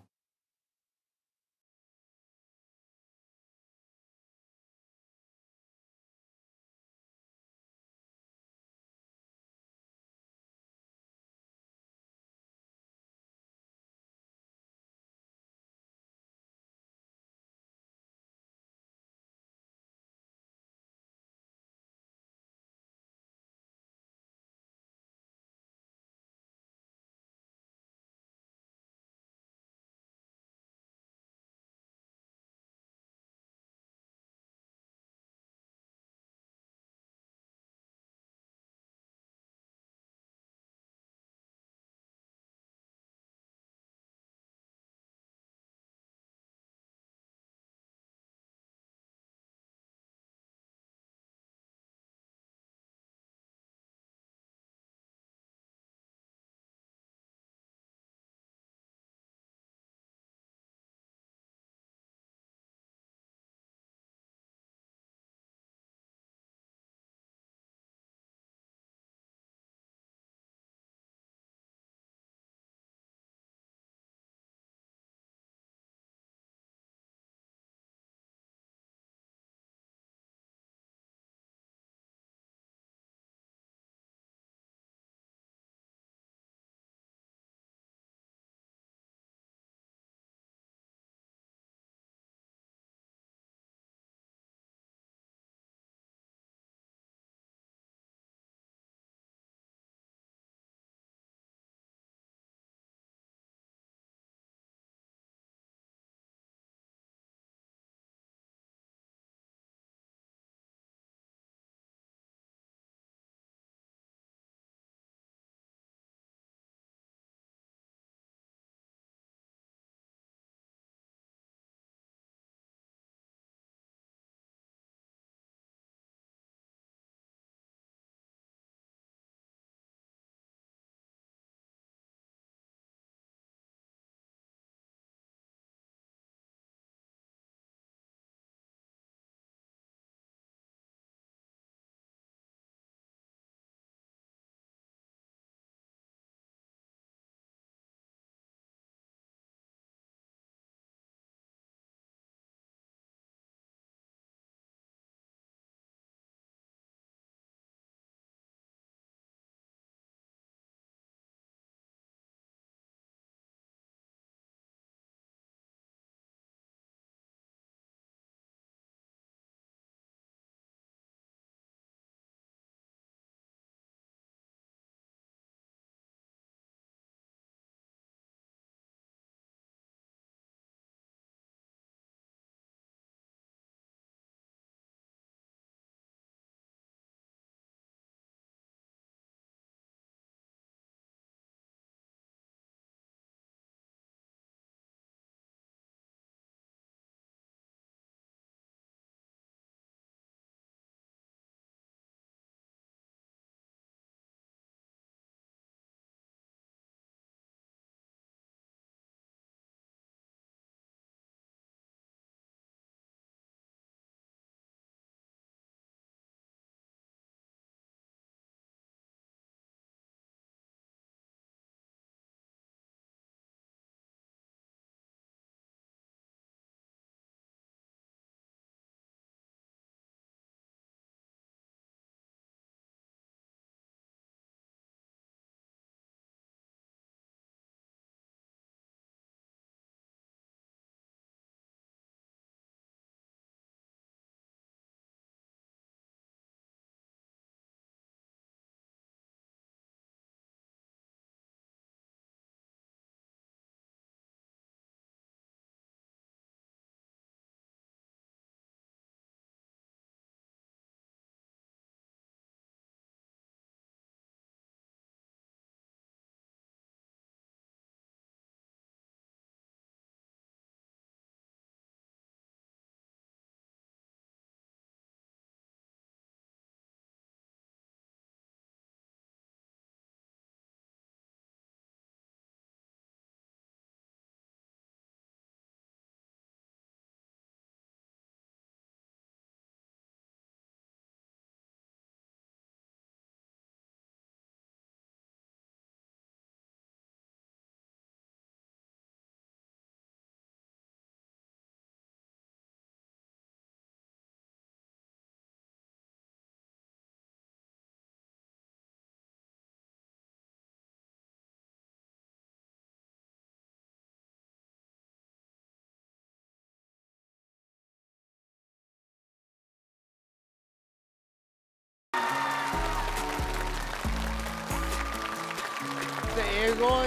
说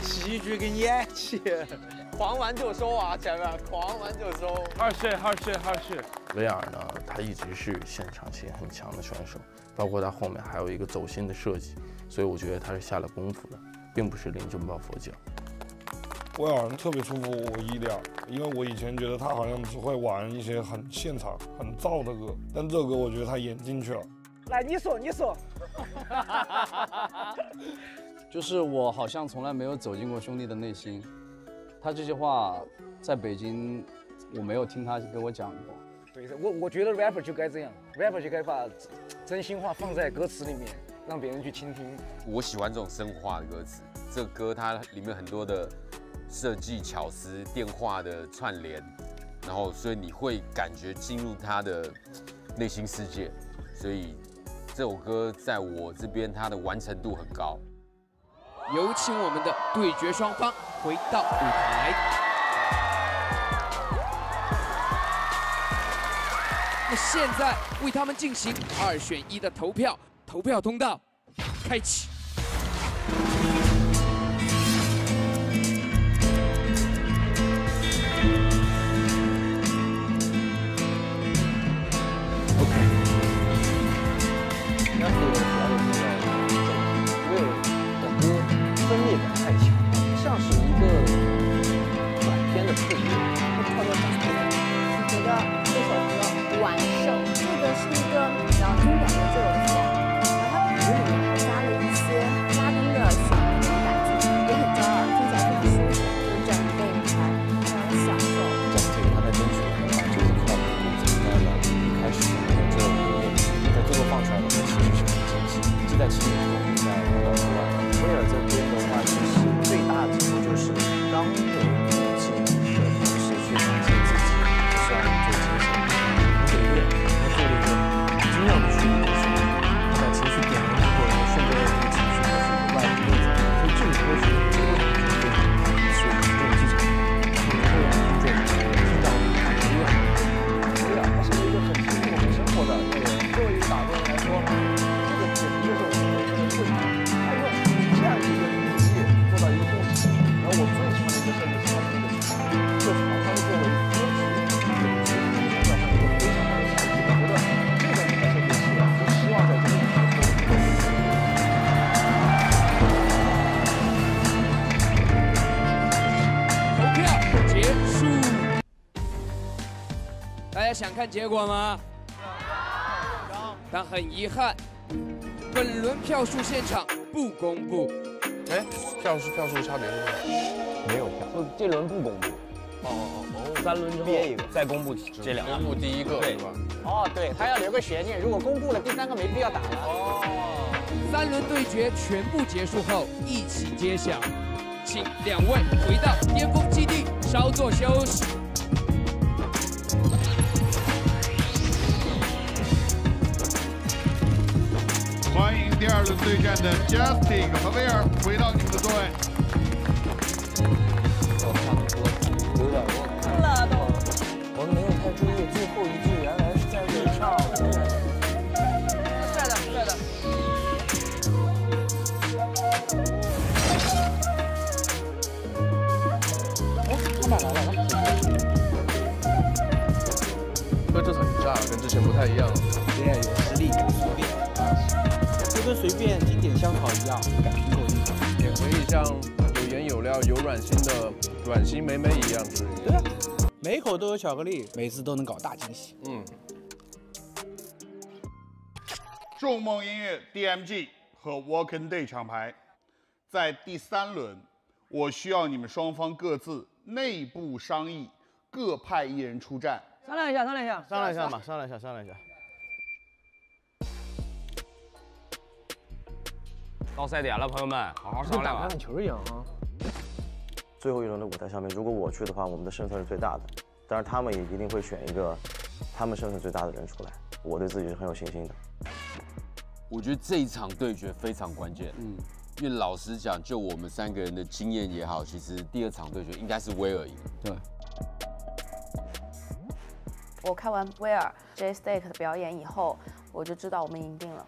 喜剧跟演技，狂玩就收啊，前面狂玩就收。二岁。维尔呢，他一直是现场性很强的选手，包括他后面还有一个走心的设计，所以我觉得他是下了功夫的，并不是临阵抱佛脚。威尔特别出乎我意料，因为我以前觉得他好像只会玩一些很现场、很燥的歌，但这个我觉得他演进去了。来，你数。就是我好像从来没有走进过兄弟的内心，他这些话在北京我没有听他给我讲过。对，我觉得 rapper 就该这样 ，rapper 就该把真心话放在歌词里面，让别人去倾听。我喜欢这种生活化的歌词，这个歌它里面很多的设计巧思、电话的串联，然后所以你会感觉进入他的内心世界，所以这首歌在我这边它的完成度很高。有请我们的对决双方回到舞台。那现在为他们进行2选1的投票，投票通道开启。 想看结果吗？但很遗憾，本轮票数现场不公布。哎，票数差别是多少？没有票，这轮不公布。哦，3轮之后憋一个，再公布这两个。公布第一个，对吧？哦，对，他要留个悬念，如果公布了，第3个没必要打了。哦。3轮对决全部结束后，一起揭晓。请两位回到巅峰基地，稍作休息。 欢迎第2轮对战的 Justin 和威尔回到你们的座位。我没有太注意最后一句，原来是在这唱。帅的。哎，他们来了。哥这场赢炸了，跟之前不太一样了。现在有实力，有素质。 跟随便经典香草一样，感觉够硬。也可以像有盐有料有软心的软心美美一样吃。对啊，每一口都有巧克力，每次都能搞大惊喜。嗯。众梦音乐 DMG 和 Walkin 对厂牌，在第3轮，我需要你们双方各自内部商议，各派一人出战。商量一下吧。到赛点了，朋友们，好好商量吧。打篮球一样啊！最后一轮的舞台上面，如果我去的话，我们的身份是最大的，但是他们也一定会选一个他们身份最大的人出来。我对自己是很有信心的。我觉得这一场对决非常关键，因为老实讲，就我们3个人的经验也好，其实第2场对决应该是威尔赢。对。我看完威尔 J Stake 的表演以后，我就知道我们赢定了。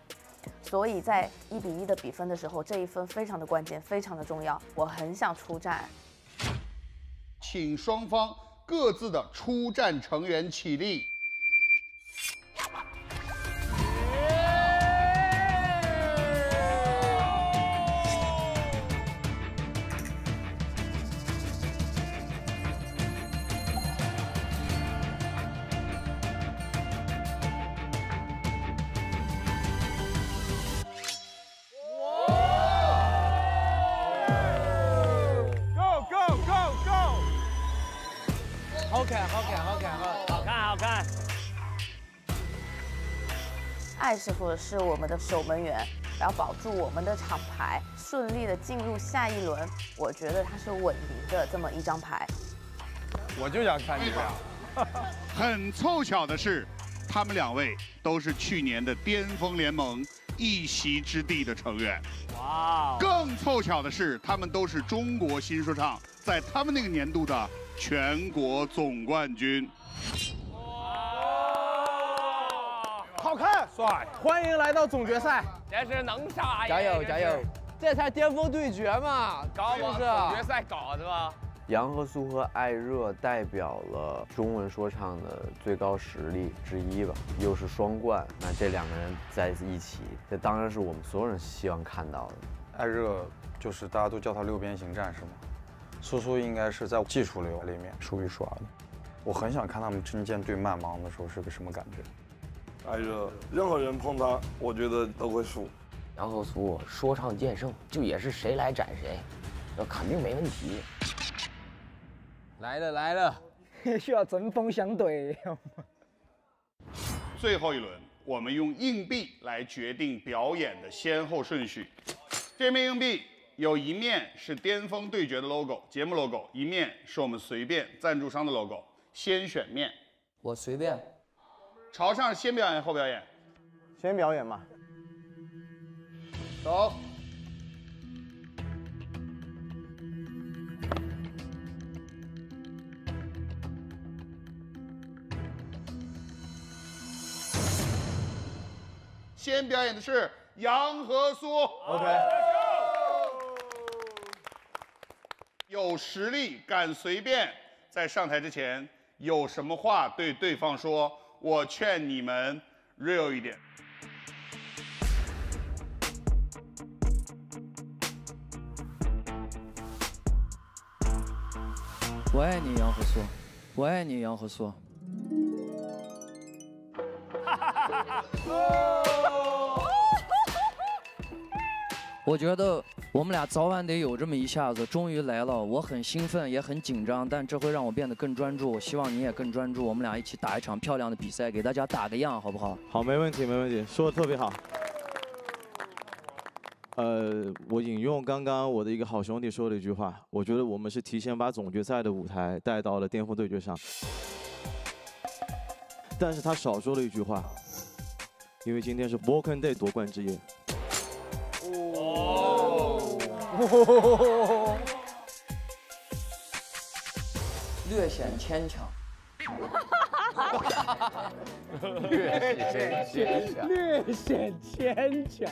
所以在1比1的比分的时候，这一分非常的关键，非常的重要。我很想出战，请双方各自的出战成员起立。 好看！艾师傅是我们的守门员，然后保住我们的厂牌，顺利的进入下一轮。我觉得他是稳赢的这么一张牌。我就想看你这样。很凑巧的是，他们两位都是去年的巅峰联盟一席之地的成员。哇！更凑巧的是，他们都是中国新说唱在他们那个年度的。 全国总冠军，哇，好看，帅！欢迎来到总决赛，真是能杀呀！加油加油！这才巅峰对决嘛，搞不是总决赛搞的吗？杨和苏和艾热代表了中文说唱的最高实力之一吧，又是双冠，那这两个人在一起，这当然是我们所有人希望看到的。艾热就是大家都叫他六边形战士嘛。 苏苏应该是在技术流里面数一数二的，我很想看他们针尖对麦芒的时候是个什么感觉。艾热，任何人碰他，我觉得都会输。然后苏说唱剑圣，就也是谁来斩谁，那肯定没问题。来了来了，需要针锋相对。最后一轮，我们用硬币来决定表演的先后顺序。这枚硬币。 有一面是巅峰对决的 logo， 节目 logo， 一面是我们随便赞助商的 logo。先选面，我随便。朝上先表演后表演，先表演嘛。走。先表演的是杨和苏。OK。 有实力，敢随便。在上台之前，有什么话对对方说？我劝你们 real 一点。我爱你，杨和苏。我爱你，杨和苏。我觉得。 我们俩早晚得有这么一下子，终于来了，我很兴奋，也很紧张，但这会让我变得更专注。我希望你也更专注，我们俩一起打一场漂亮的比赛，给大家打个样，好不好？好，没问题，没问题，说的特别好。我引用刚刚我的一个好兄弟说的一句话，我觉得我们是提前把总决赛的舞台带到了巅峰对决上，但是他少说了一句话，因为今天是 Broken Day 夺冠之夜。 略显牵强，略显牵强。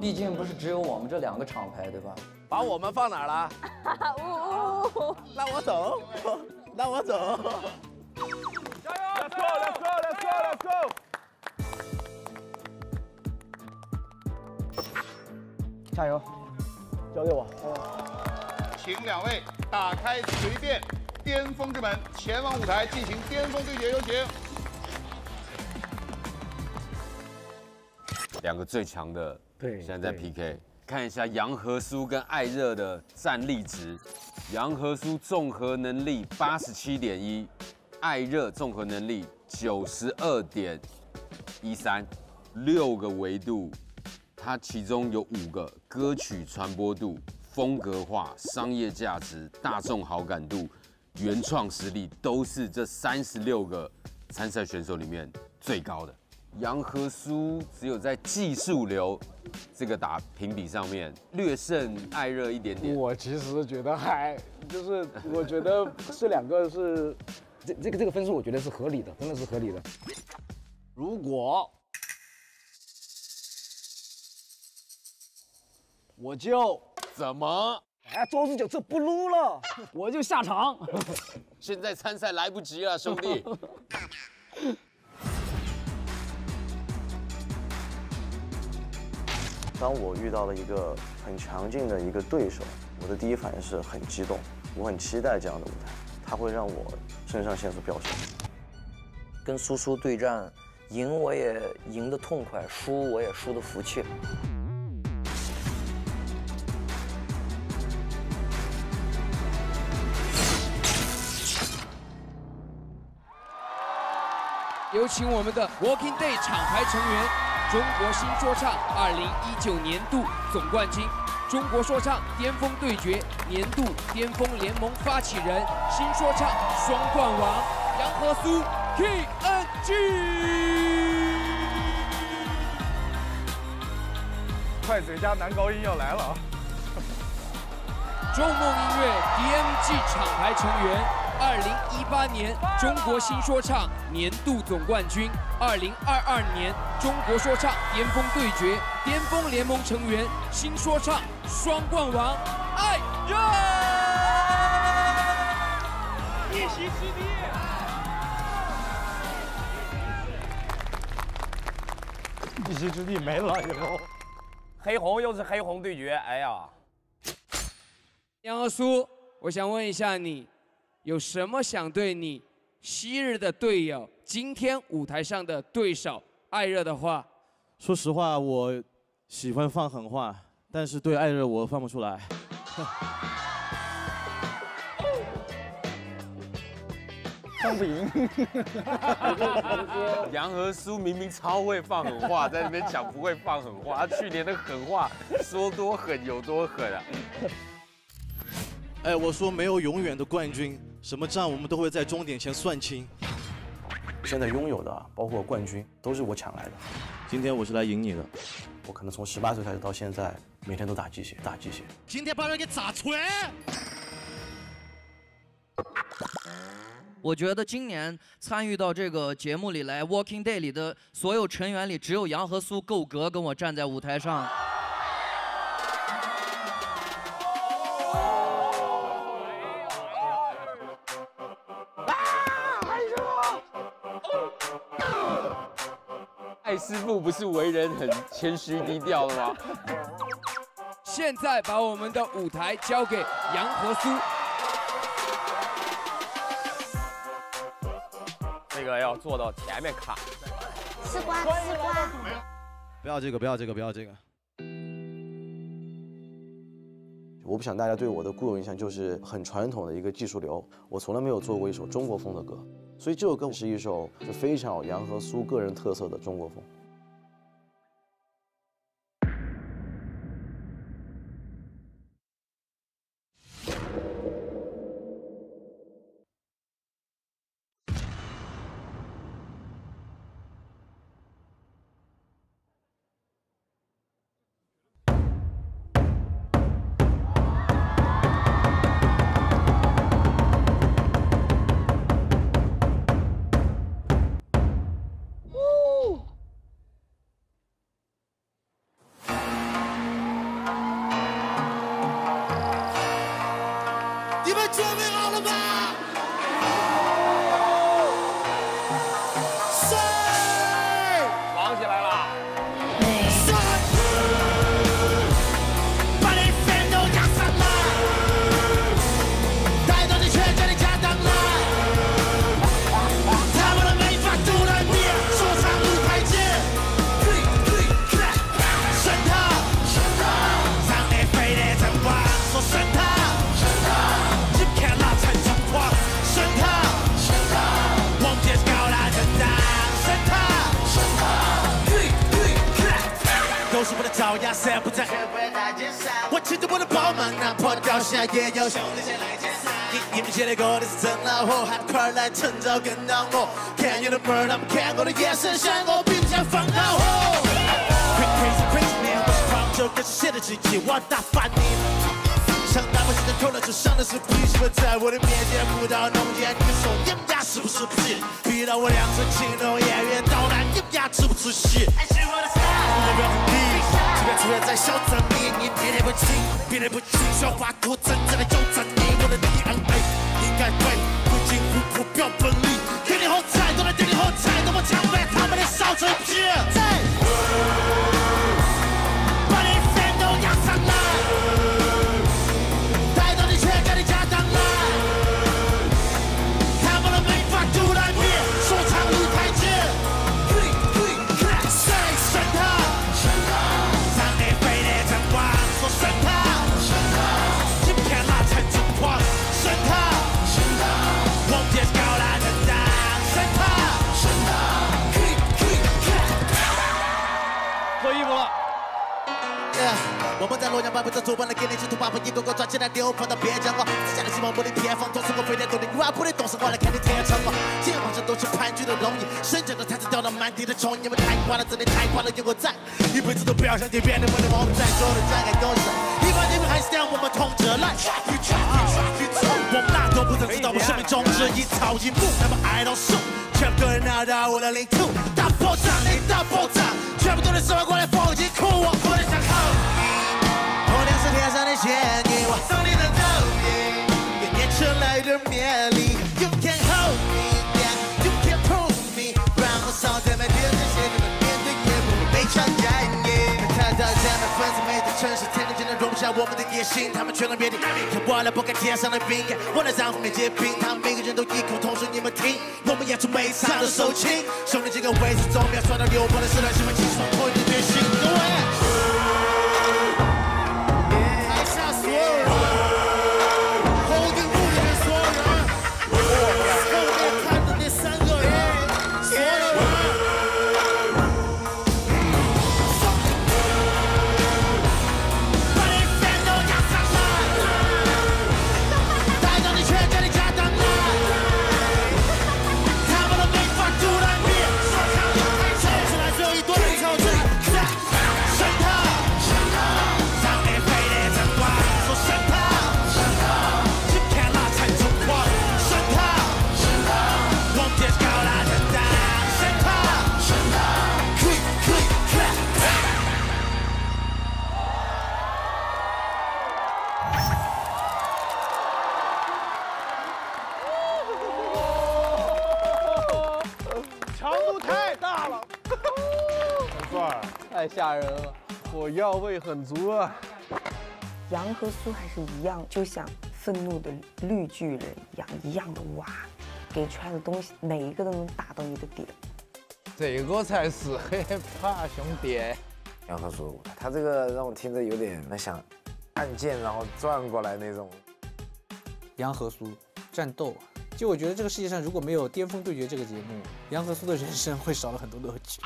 毕竟不是只有我们这两个厂牌，对吧？把我们放哪了？让我走，让我走。加油 ！Let's go！Let's go！Let's go！Let's go！ 加油！ 交给我，请两位打开随便巅峰之门，前往舞台进行巅峰对决，有请。两个最强的，对，现在在 PK， 看一下杨和苏跟艾热的战力值。杨和苏综合能力87.1，艾热综合能力92.13，6个维度。 它其中有5个歌曲传播度、风格化、商业价值、大众好感度、原创实力，都是这36个参赛选手里面最高的。杨和苏只有在技术流这个打评比上面略胜艾热一点点。我其实觉得还就是，我觉得这两个是这个分数，我觉得是合理的，真的是合理的。如果我就怎么？哎，周日九这不撸了，我就下场。现在参赛来不及了，兄弟。当我遇到了一个很强劲的一个对手，我的第一反应是很激动，我很期待这样的舞台，它会让我肾上腺素飙升。跟苏苏对战，赢我也赢得痛快，输我也输得服气。 有请我们的 Walking Day 厂牌成员，中国新说唱2019年度总冠军，中国说唱巅峰对决年度巅峰联盟发起人，新说唱双冠王杨和苏 KNG。快嘴加男高音要来了啊！众梦音乐 DMG 厂牌成员。 2018年中国新说唱年度总冠军，2022年中国说唱巅峰对决巅峰联盟成员，新说唱双冠王，艾热，一席之地。一席之地没了以后，黑红又是黑红对决，哎呀，杨和苏，我想问一下你。 有什么想对你昔日的队友、今天舞台上的对手艾热的话？说实话，我喜欢放狠话，但是对艾热我放不出来。放不赢。杨和苏明明超会放狠话，在那边讲不会放狠话。他去年的狠话说多狠有多狠啊！哎，我说没有永远的冠军。 什么账我们都会在终点前算清。现在拥有的、包括冠军，都是我抢来的。今天我是来赢你的。我可能从18岁开始到现在，每天都打鸡血，打鸡血。今天把人给咋锤！我觉得今年参与到这个节目里来 ，Walking Day 里的所有成员里，只有杨和苏够格跟我站在舞台上。 艾师傅不是为人很谦虚低调的吗？现在把我们的舞台交给杨和苏。这个要坐到前面看。吃瓜，吃瓜。不要这个，不要这个，不要这个。我不想大家对我的固有印象就是很传统的一个技术流，我从来没有做过一首中国风的歌。 所以这首歌是一首就非常有杨和苏个人特色的中国风。也有兄弟先来接上，你们现在过的是真恼火，还不快来趁早跟到我！看你的门儿，他们看我的眼神，像我并不想放好火。Crazy crazy man， 我是狂酒，跟着现在自己，我打翻你。想打破现在扣在手上的是皮，是不是在我的面前不到浓烟？你们手硬压是不是皮？逼到我两层青龙偃月刀来硬压吃不吃戏？爱是我的 style， 我的标题。即便出现在嚣张你，你别来不及，别来不及，笑话多真正的纠正你，我的 DNA 应该对，不近乎不标本里，给你后彩，都来给你后彩，多么强烈，他们的烧成皮。 我们在洛阳漫步着土板的给你去土巴把一个个抓起来丢，放到别讲了。私下的希望不离偏方，总是我非得懂的，我不得懂是我来看你天成了。肩膀上都是盘踞的蝼蚁，伸展着它就掉到满地的虫。你们太瓜了，真的太瓜了，有我在，一辈子都不要相信别人的谎话。再说的再敢都是，一般你们还是让我们痛着来。我们那都不曾知道我生命中这一草一木，那么爱到手，全部人拿到我的领土，大爆炸，雷大爆炸，全部都是什么过来放进库，我不能想靠。 我俩是天上的仙女，我送你的咒语，给你迟来的美丽。You can hold me down, you can pull me round。我少在每天这些你们面对也不会被抢占。看到这样的分子，每座城市天天竟然容不下我们的野心，他们全都别离。看我俩不看天上的云，也忘了让我们结冰。他们每个人都异口同声，你们听，我们演出每场都手轻。兄弟几个为此总要耍到流氓的手段，喜欢清爽破你的决心。各位。 太吓人了，火药味很足啊！羊和苏还是一样，就像愤怒的绿巨人一样，一样的挖，给出来的东西每一个都能打到你的点。这个才是害怕兄弟。羊和苏，他这个让我听着有点想按键然后转过来那种。羊和苏战斗，就我觉得这个世界上如果没有巅峰对决这个节目，羊和苏的人生会少了很多乐趣。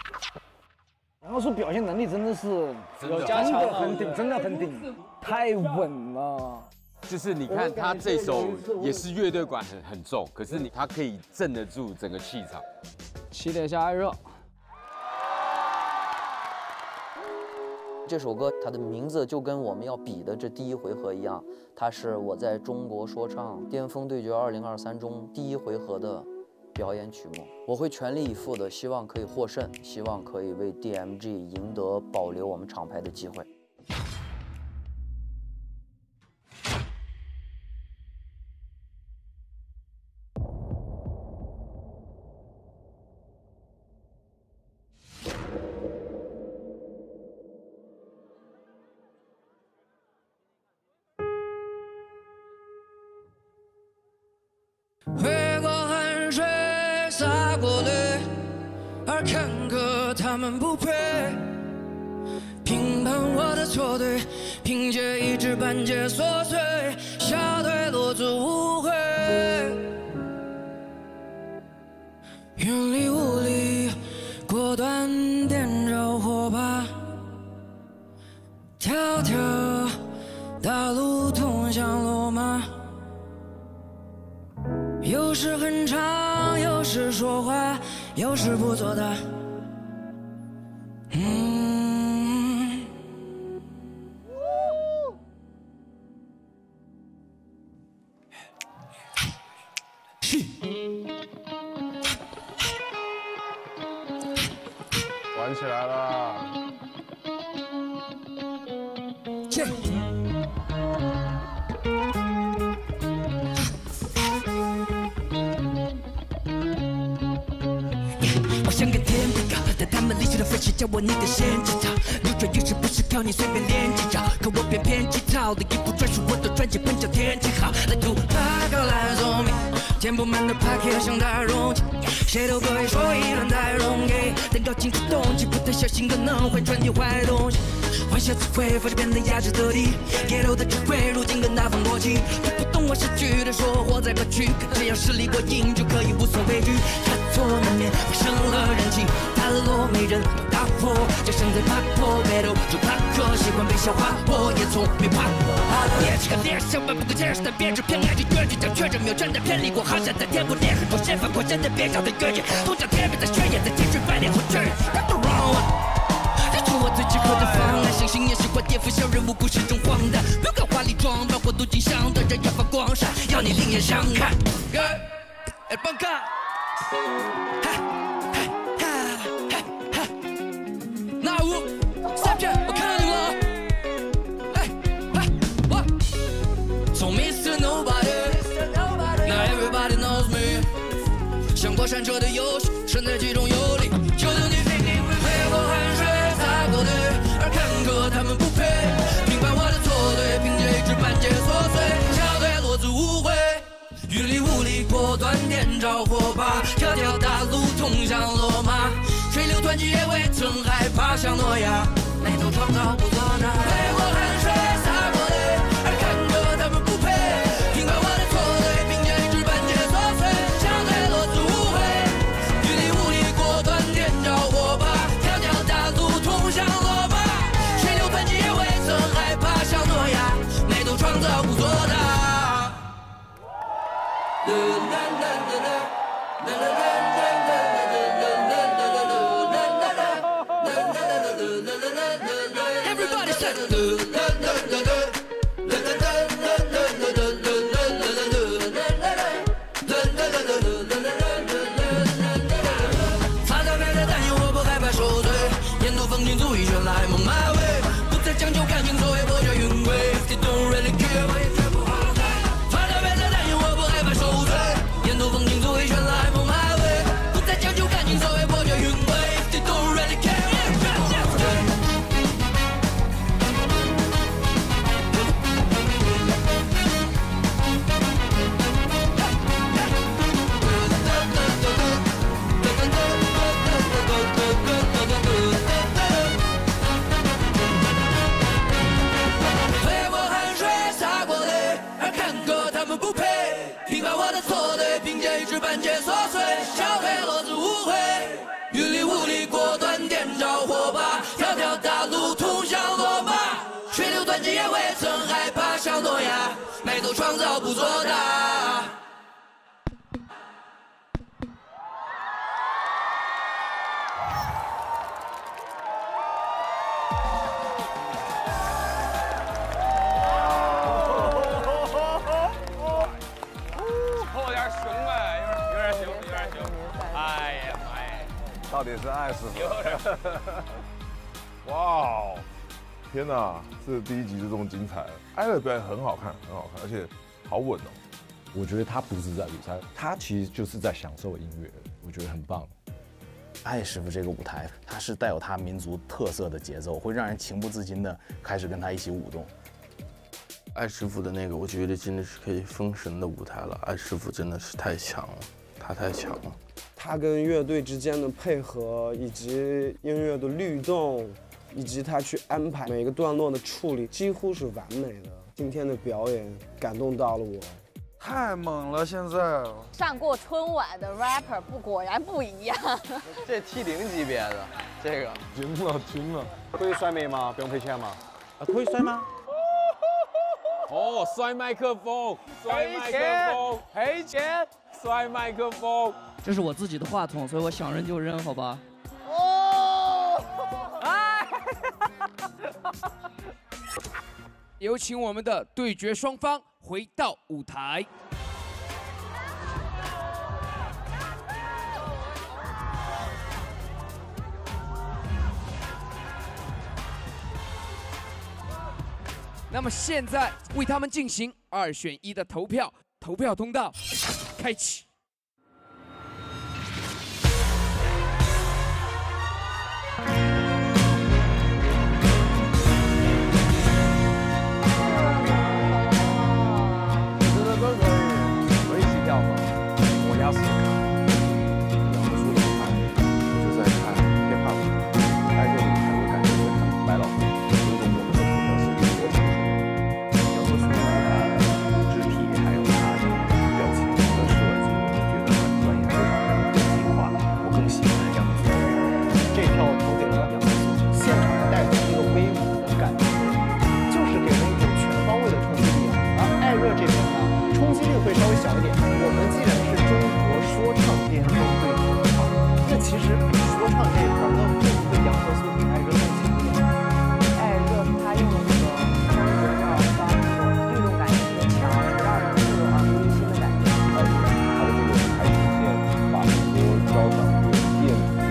然后说表现能力真的是有加强，很顶，真的很顶，太稳了。就是你看他这首也是乐队感很重，可是他可以镇得住整个气场。7点下爱热。这首歌它的名字就跟我们要比的这第一回合一样，它是我在中国说唱巅峰对决2023中第一回合的。 表演曲目，我会全力以赴的，希望可以获胜，希望可以为 DMG 赢得保留我们厂牌的机会。越过汗水。 洒过泪，而看客他们不配评判我的错对，凭借一知半解琐碎，笑对落足无悔。云里雾里，果断点着火把。条条大路通向罗马，有时很长。 有时说话，有时不作答。玩起来了！切！我像个天平，但他们理性的分析教我你得先知道，逆转优势不是靠你随便练几招，可我偏偏几套的一副专属我的专辑，碰巧天气好，来土发高来做米，填不满的 pocket 像大容器。 谁都可以说一段太容易，但搞清楚动机，不太小心可能会传递坏东西。换下词汇，发现变得压制得体。野头的智慧，如今更大放过气。读不懂我失去的，说活在过去。只要实力过硬，就可以无所畏惧。差错难免，发生了人情，太落没人打破。就像在爬坡，北斗就爬坡，习惯被笑话过，也从没怕过。别是个脸，相反不够结实，但别只偏爱着越剧，讲确实没有站在偏离过，好像在天不裂。很多先犯过，现在别想再越界。 通向天边的宣言，在天水外脸和确认，他都 wrong。这是我最适合的方案，相信也喜欢颠覆小人物故事中荒诞。不看华丽装扮或镀金镶钻，人要发光闪，要你另眼相看。哎，帮看，嗨嗨嗨嗨嗨，那五三片，我看到你了。哎哎，我从 Mr. Nobody， now everybody knows me。 像过山车的游戏，身在其中游历。求求你，别因为被我汗水擦过的，而坎坷他们不配。明白我的错对，凭借一直半截琐碎，笑对落子无悔。雨里雾里果断点着火把，条条大路通向罗马。水流湍急也未曾害怕，像诺亚，没能创造不作难。被我汗水擦过的，而坎坷他们不配。明白我的错对，凭借一直半截琐碎。 Everybody said. 创造不作答。有点行呗，有点行。哎呀妈呀！到底是爱是恨？哇哦！ 天呐，这第一集就这么精彩了！艾乐表演很好看，而且好稳哦。我觉得他不是在比赛，他其实就是在享受音乐，我觉得很棒。艾师傅这个舞台，它是带有他民族特色的节奏，会让人情不自禁的开始跟他一起舞动。艾师傅的那个，我觉得真的是可以封神的舞台了。艾师傅真的是太强了，他太强了。他跟乐队之间的配合，以及音乐的律动。 以及他去安排每个段落的处理，几乎是完美的。今天的表演感动到了我，太猛了！现在上过春晚的 rapper 果然不一样，这 T0 级别的这个行了，会摔麦吗？不用赔钱吗？啊，会摔吗？哦，摔麦克风，摔麦克风，赔钱，摔麦克风。这是我自己的话筒，所以我想扔就扔，好吧？哦，啊！ 有请我们的对决双方回到舞台。那么现在为他们进行2选1的投票，投票通道开启。这个歌可以洗掉吗？我压死了。 会稍微小一点。我们既然是中国说唱巅峰对说唱，那其实比说唱这一块，那会不会杨和苏比艾热更起一点？艾热是他用了那个声比较高，律动感也比较强，然后有这种耳目一新的感觉。艾热他的这个才体现把很多交响乐、电子、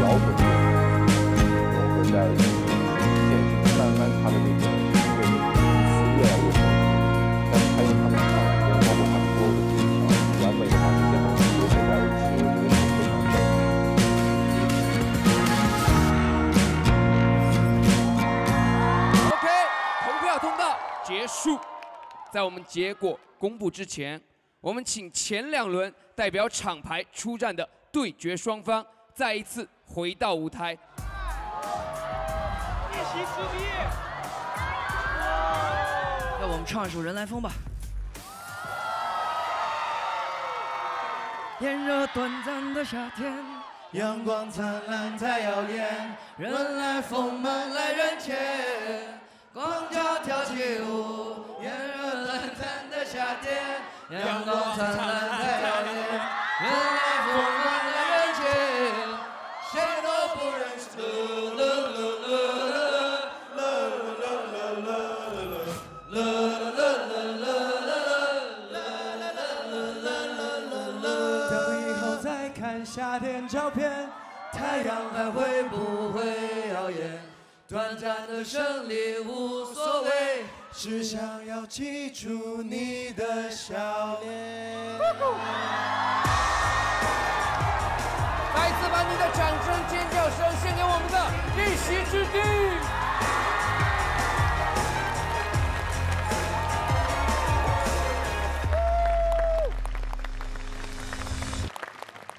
摇滚乐融合在一起，现实慢慢他的那个音乐词越来越丰富，但是还有他们。 每个话题先从结合在一起，我觉得是非常正。OK， 投票通道结束。在我们结果公布之前，我们请前2轮代表厂牌出战的对决双方再一次回到舞台。一席之地。那我们唱一首《人来疯》吧。 炎热短暂的夏天，阳光灿烂才耀眼。人来疯，梦来人间，光脚跳起舞。炎热短暂的夏天，阳光灿烂才耀眼。人来疯，梦来人间，谁都不认识。夏天照片，太阳还会不会耀眼？短暂的胜利无所谓，只想要记住你的笑脸。再次把你的掌声、尖叫声献给我们的一席之地。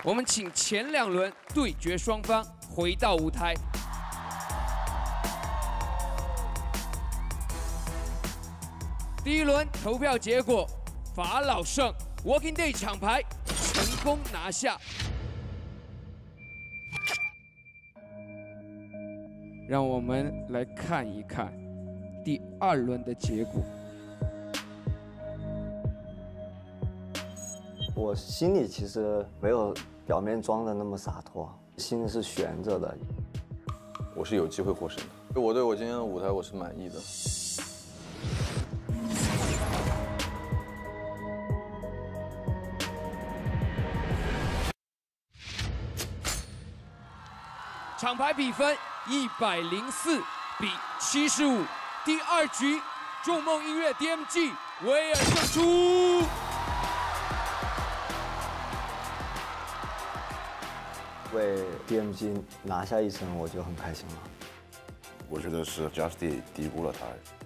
我们请前2轮对决双方回到舞台。第1轮投票结果，法老胜 ，Walking Day 厂牌成功拿下。让我们来看一看第2轮的结果。 我心里其实没有表面装的那么洒脱，心里是悬着的。我是有机会获胜的，我对我今天的舞台我是满意的。厂牌比分104比75，第2局，众梦音乐 DMG 威尔胜出。 为 DMG 拿下1胜，我就很开心了。我觉得是 Justin 低估了他，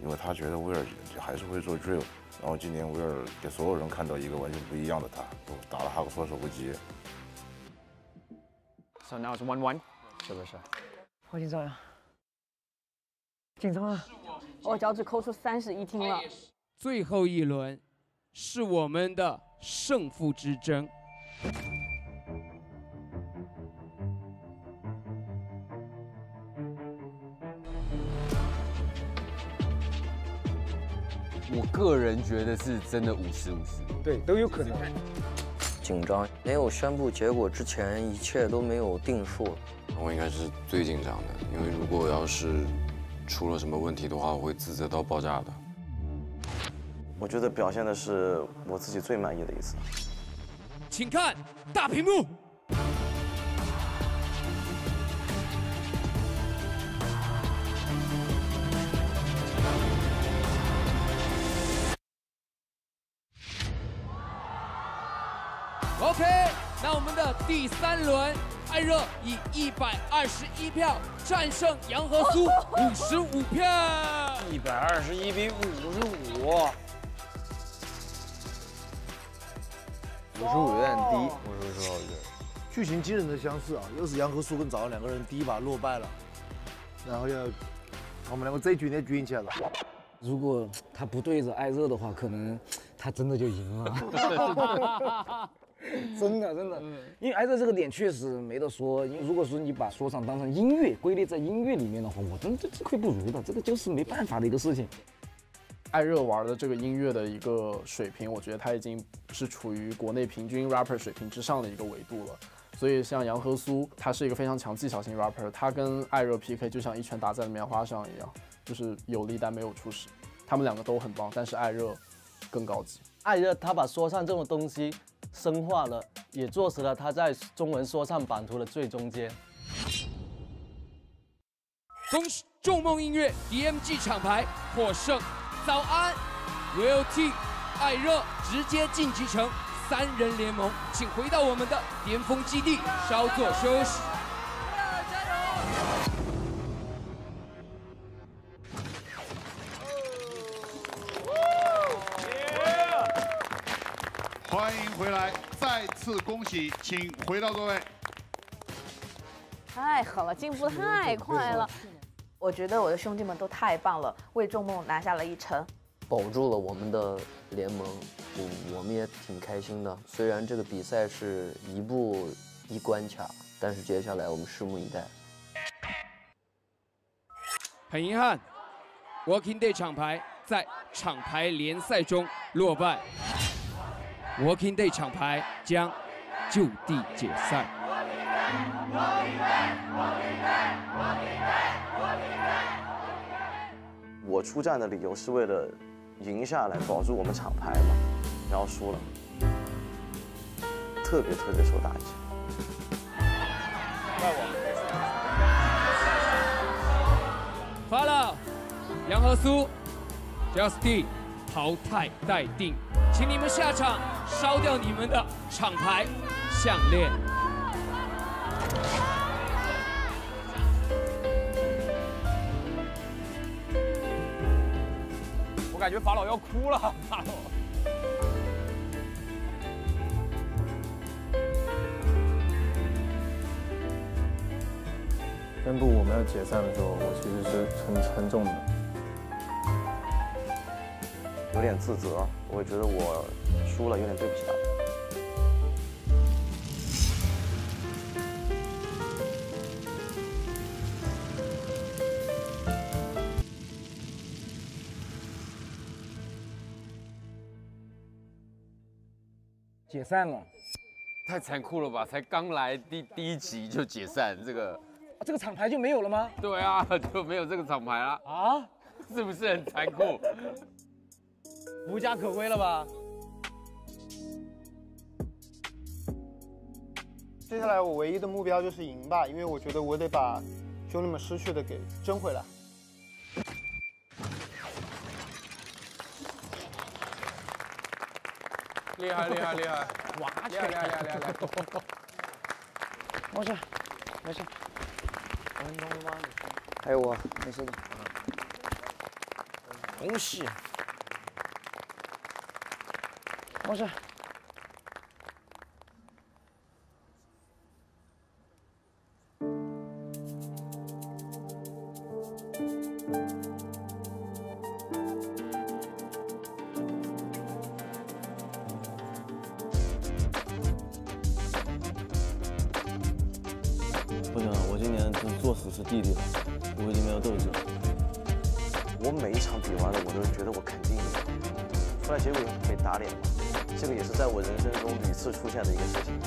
因为他觉得威尔还是会做 drill， 然后今年威尔给所有人看到一个完全不一样的他，都打了哈克措手不及。So now it's 1-1， 是不是？好紧张呀！紧张啊！我脚趾抠出31听了。最后1轮是我们的胜负之争。 我个人觉得是真的50-50，对，都有可能。紧张，没有宣布结果之前，一切都没有定数。我应该是最紧张的，因为如果要是出了什么问题的话，我会自责到爆炸的。我觉得表现的是我自己最满意的一次。请看大屏幕。OK， 那我们的第三轮，艾热以121票战胜杨和苏55票，121比55。 55有点低，我说实话，我觉得剧情惊人的相似啊，又是杨和苏跟早安两个人第一把落败了，然后又我们两个这一局也均起来了。如果他不对着艾热的话，可能他真的就赢了。真的，因为艾热这个点确实没得说。如果说你把说唱当成音乐归类在音乐里面的话，我真的自愧不如的，这个就是没办法的一个事情。 艾热玩的这个音乐的一个水平，我觉得他已经是处于国内平均 rapper 水平之上的一个维度了。所以像杨和苏，他是一个非常强技巧型 rapper， 他跟艾热 PK 就像一拳打在了棉花上一样，就是有力但没有出息。他们两个都很棒，但是艾热更高级。艾热他把说唱这种东西深化了，也坐实了他在中文说唱版图的最中间。恭喜众梦音乐 DMG 厂牌获胜。 早安 ，Will T， 艾热直接晋级成三人联盟，请回到我们的巅峰基地，稍作休息。欢迎回来，再次恭喜，请回到座位。太狠了，进步太快了。 我觉得我的兄弟们都太棒了，为众梦拿下了一城，保住了我们的联盟，我们也挺开心的。虽然这个比赛是一步一关卡，但是接下来我们拭目以待。很遗憾 ，Working Day 厂牌在厂牌联赛中落败 ，Working Day 厂牌将就地解散。 我出战的理由是为了赢下来，保住我们厂牌嘛，然后输了，特别受打击。怪我。发了，杨和苏 ，Justin 淘汰待定，请你们下场烧掉你们的厂牌项链。 我感觉法老要哭了，法老。宣布我们要解散的时候，我其实是很沉重的，有点自责。我觉得我输了，有点对不起大家。 解散了，太残酷了吧！才刚来第一集就解散，这个厂牌就没有了吗？对啊，就没有这个厂牌了啊！是不是很残酷？无家可归了吧？接下来我唯一的目标就是赢吧，因为我觉得我得把兄弟们失去的给争回来。 厉害！哇！厉害！没事。还有我，没事的。恭喜！没事。弟弟吧，我已经没有斗志了。我每一场比完了，我都觉得我肯定赢，出来结果被打脸了。这个也是在我人生中屡次出现的一个事情。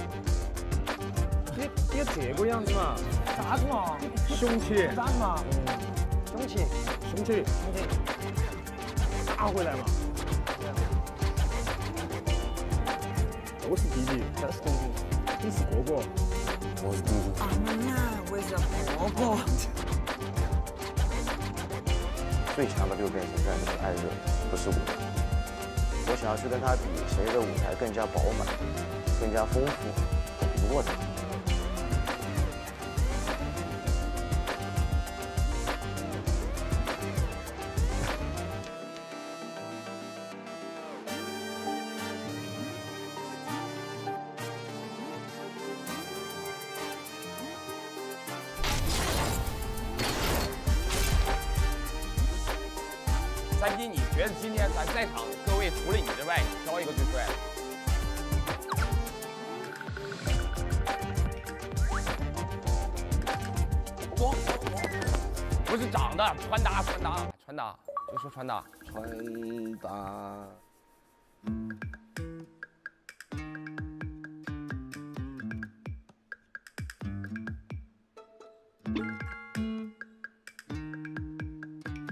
别这个样子嘛！啥子嘛？凶器！啥子嘛？凶器！打回来嘛！我是弟弟，他是哥哥，你是哥哥，我是弟弟。 我过。最强的6变形战士艾热，不是我。我想要去跟他比谁的舞台更加饱满，更加丰富，比不过他。 三金，你觉得今天咱在场各位除了你之外，你挑一个最帅的。不是长得，穿搭，就说穿搭。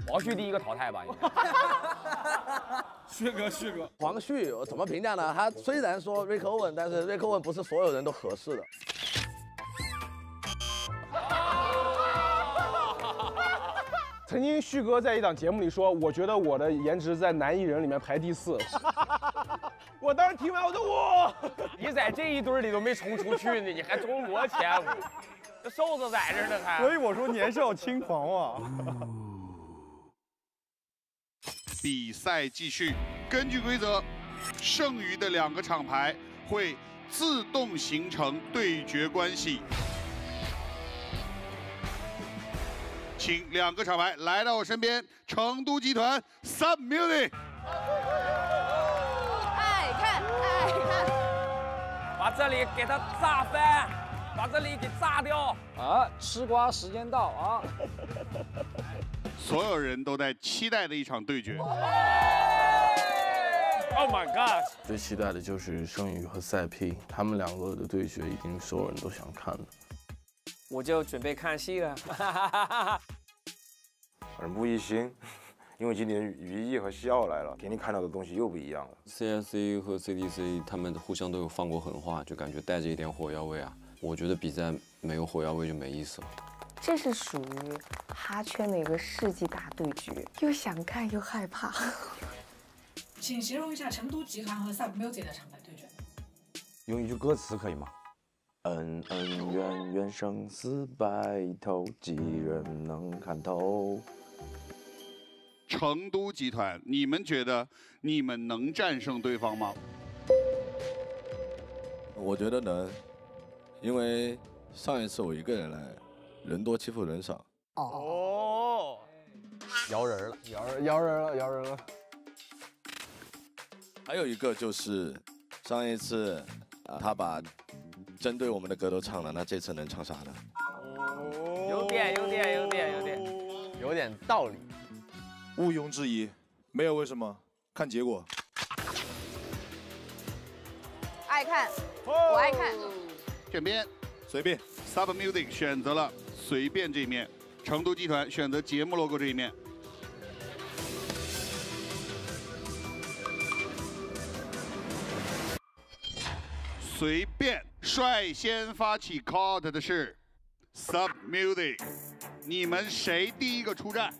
黄旭第一个淘汰吧，应该。旭哥，黄旭我怎么评价呢？他虽然说 Rick Owen， 但是 Rick Owen 不是所有人都合适的。曾经旭哥在一档节目里说，我觉得我的颜值在男艺人里面排第4。我当时听完我都哇，你在这一堆里都没冲出去呢，你还中国前五？这瘦子在这呢还。所以我说年少轻狂啊。比赛继续，根据规则，剩余的2个厂牌会自动形成对决关系。请2个厂牌来到我身边，成都集团 Sup Music。爱看，把这里给它炸翻，把这里给炸掉啊！吃瓜时间到啊！所有人都在期待的一场对决。Oh my god！ 最期待的就是盛宇和赛批，他们2个的对决一定所有人都想看的。我就准备看戏了。耳目一新，因为今年于毅和西奥来了，给你看到的东西又不一样了。CSC 和 CDC 他们互相都有放过狠话，就感觉带着一点火药味啊。我觉得比赛没有火药味就没意思了。 这是属于哈圈的一个世纪大对决，又想看又害怕。请形容一下成都集团和 Sup Music 的场牌对决。用一句歌词可以吗？恩恩怨怨生死白头，几人能看透？成都集团，你们觉得你们能战胜对方吗？我觉得能，因为上一次我一个人来。 人多欺负人少哦，摇人了。还有一个就是上一次他把针对我们的歌都唱了，那这次能唱啥呢？哦，有点道理，毋庸置疑，没有为什么，看结果。爱看，我爱看，选边，随便。 Sup Music 选择了随便这一面，成都集团选择节目 logo 这一面。随便率先发起 call out 的是 Sup Music， 你们谁第一个出战？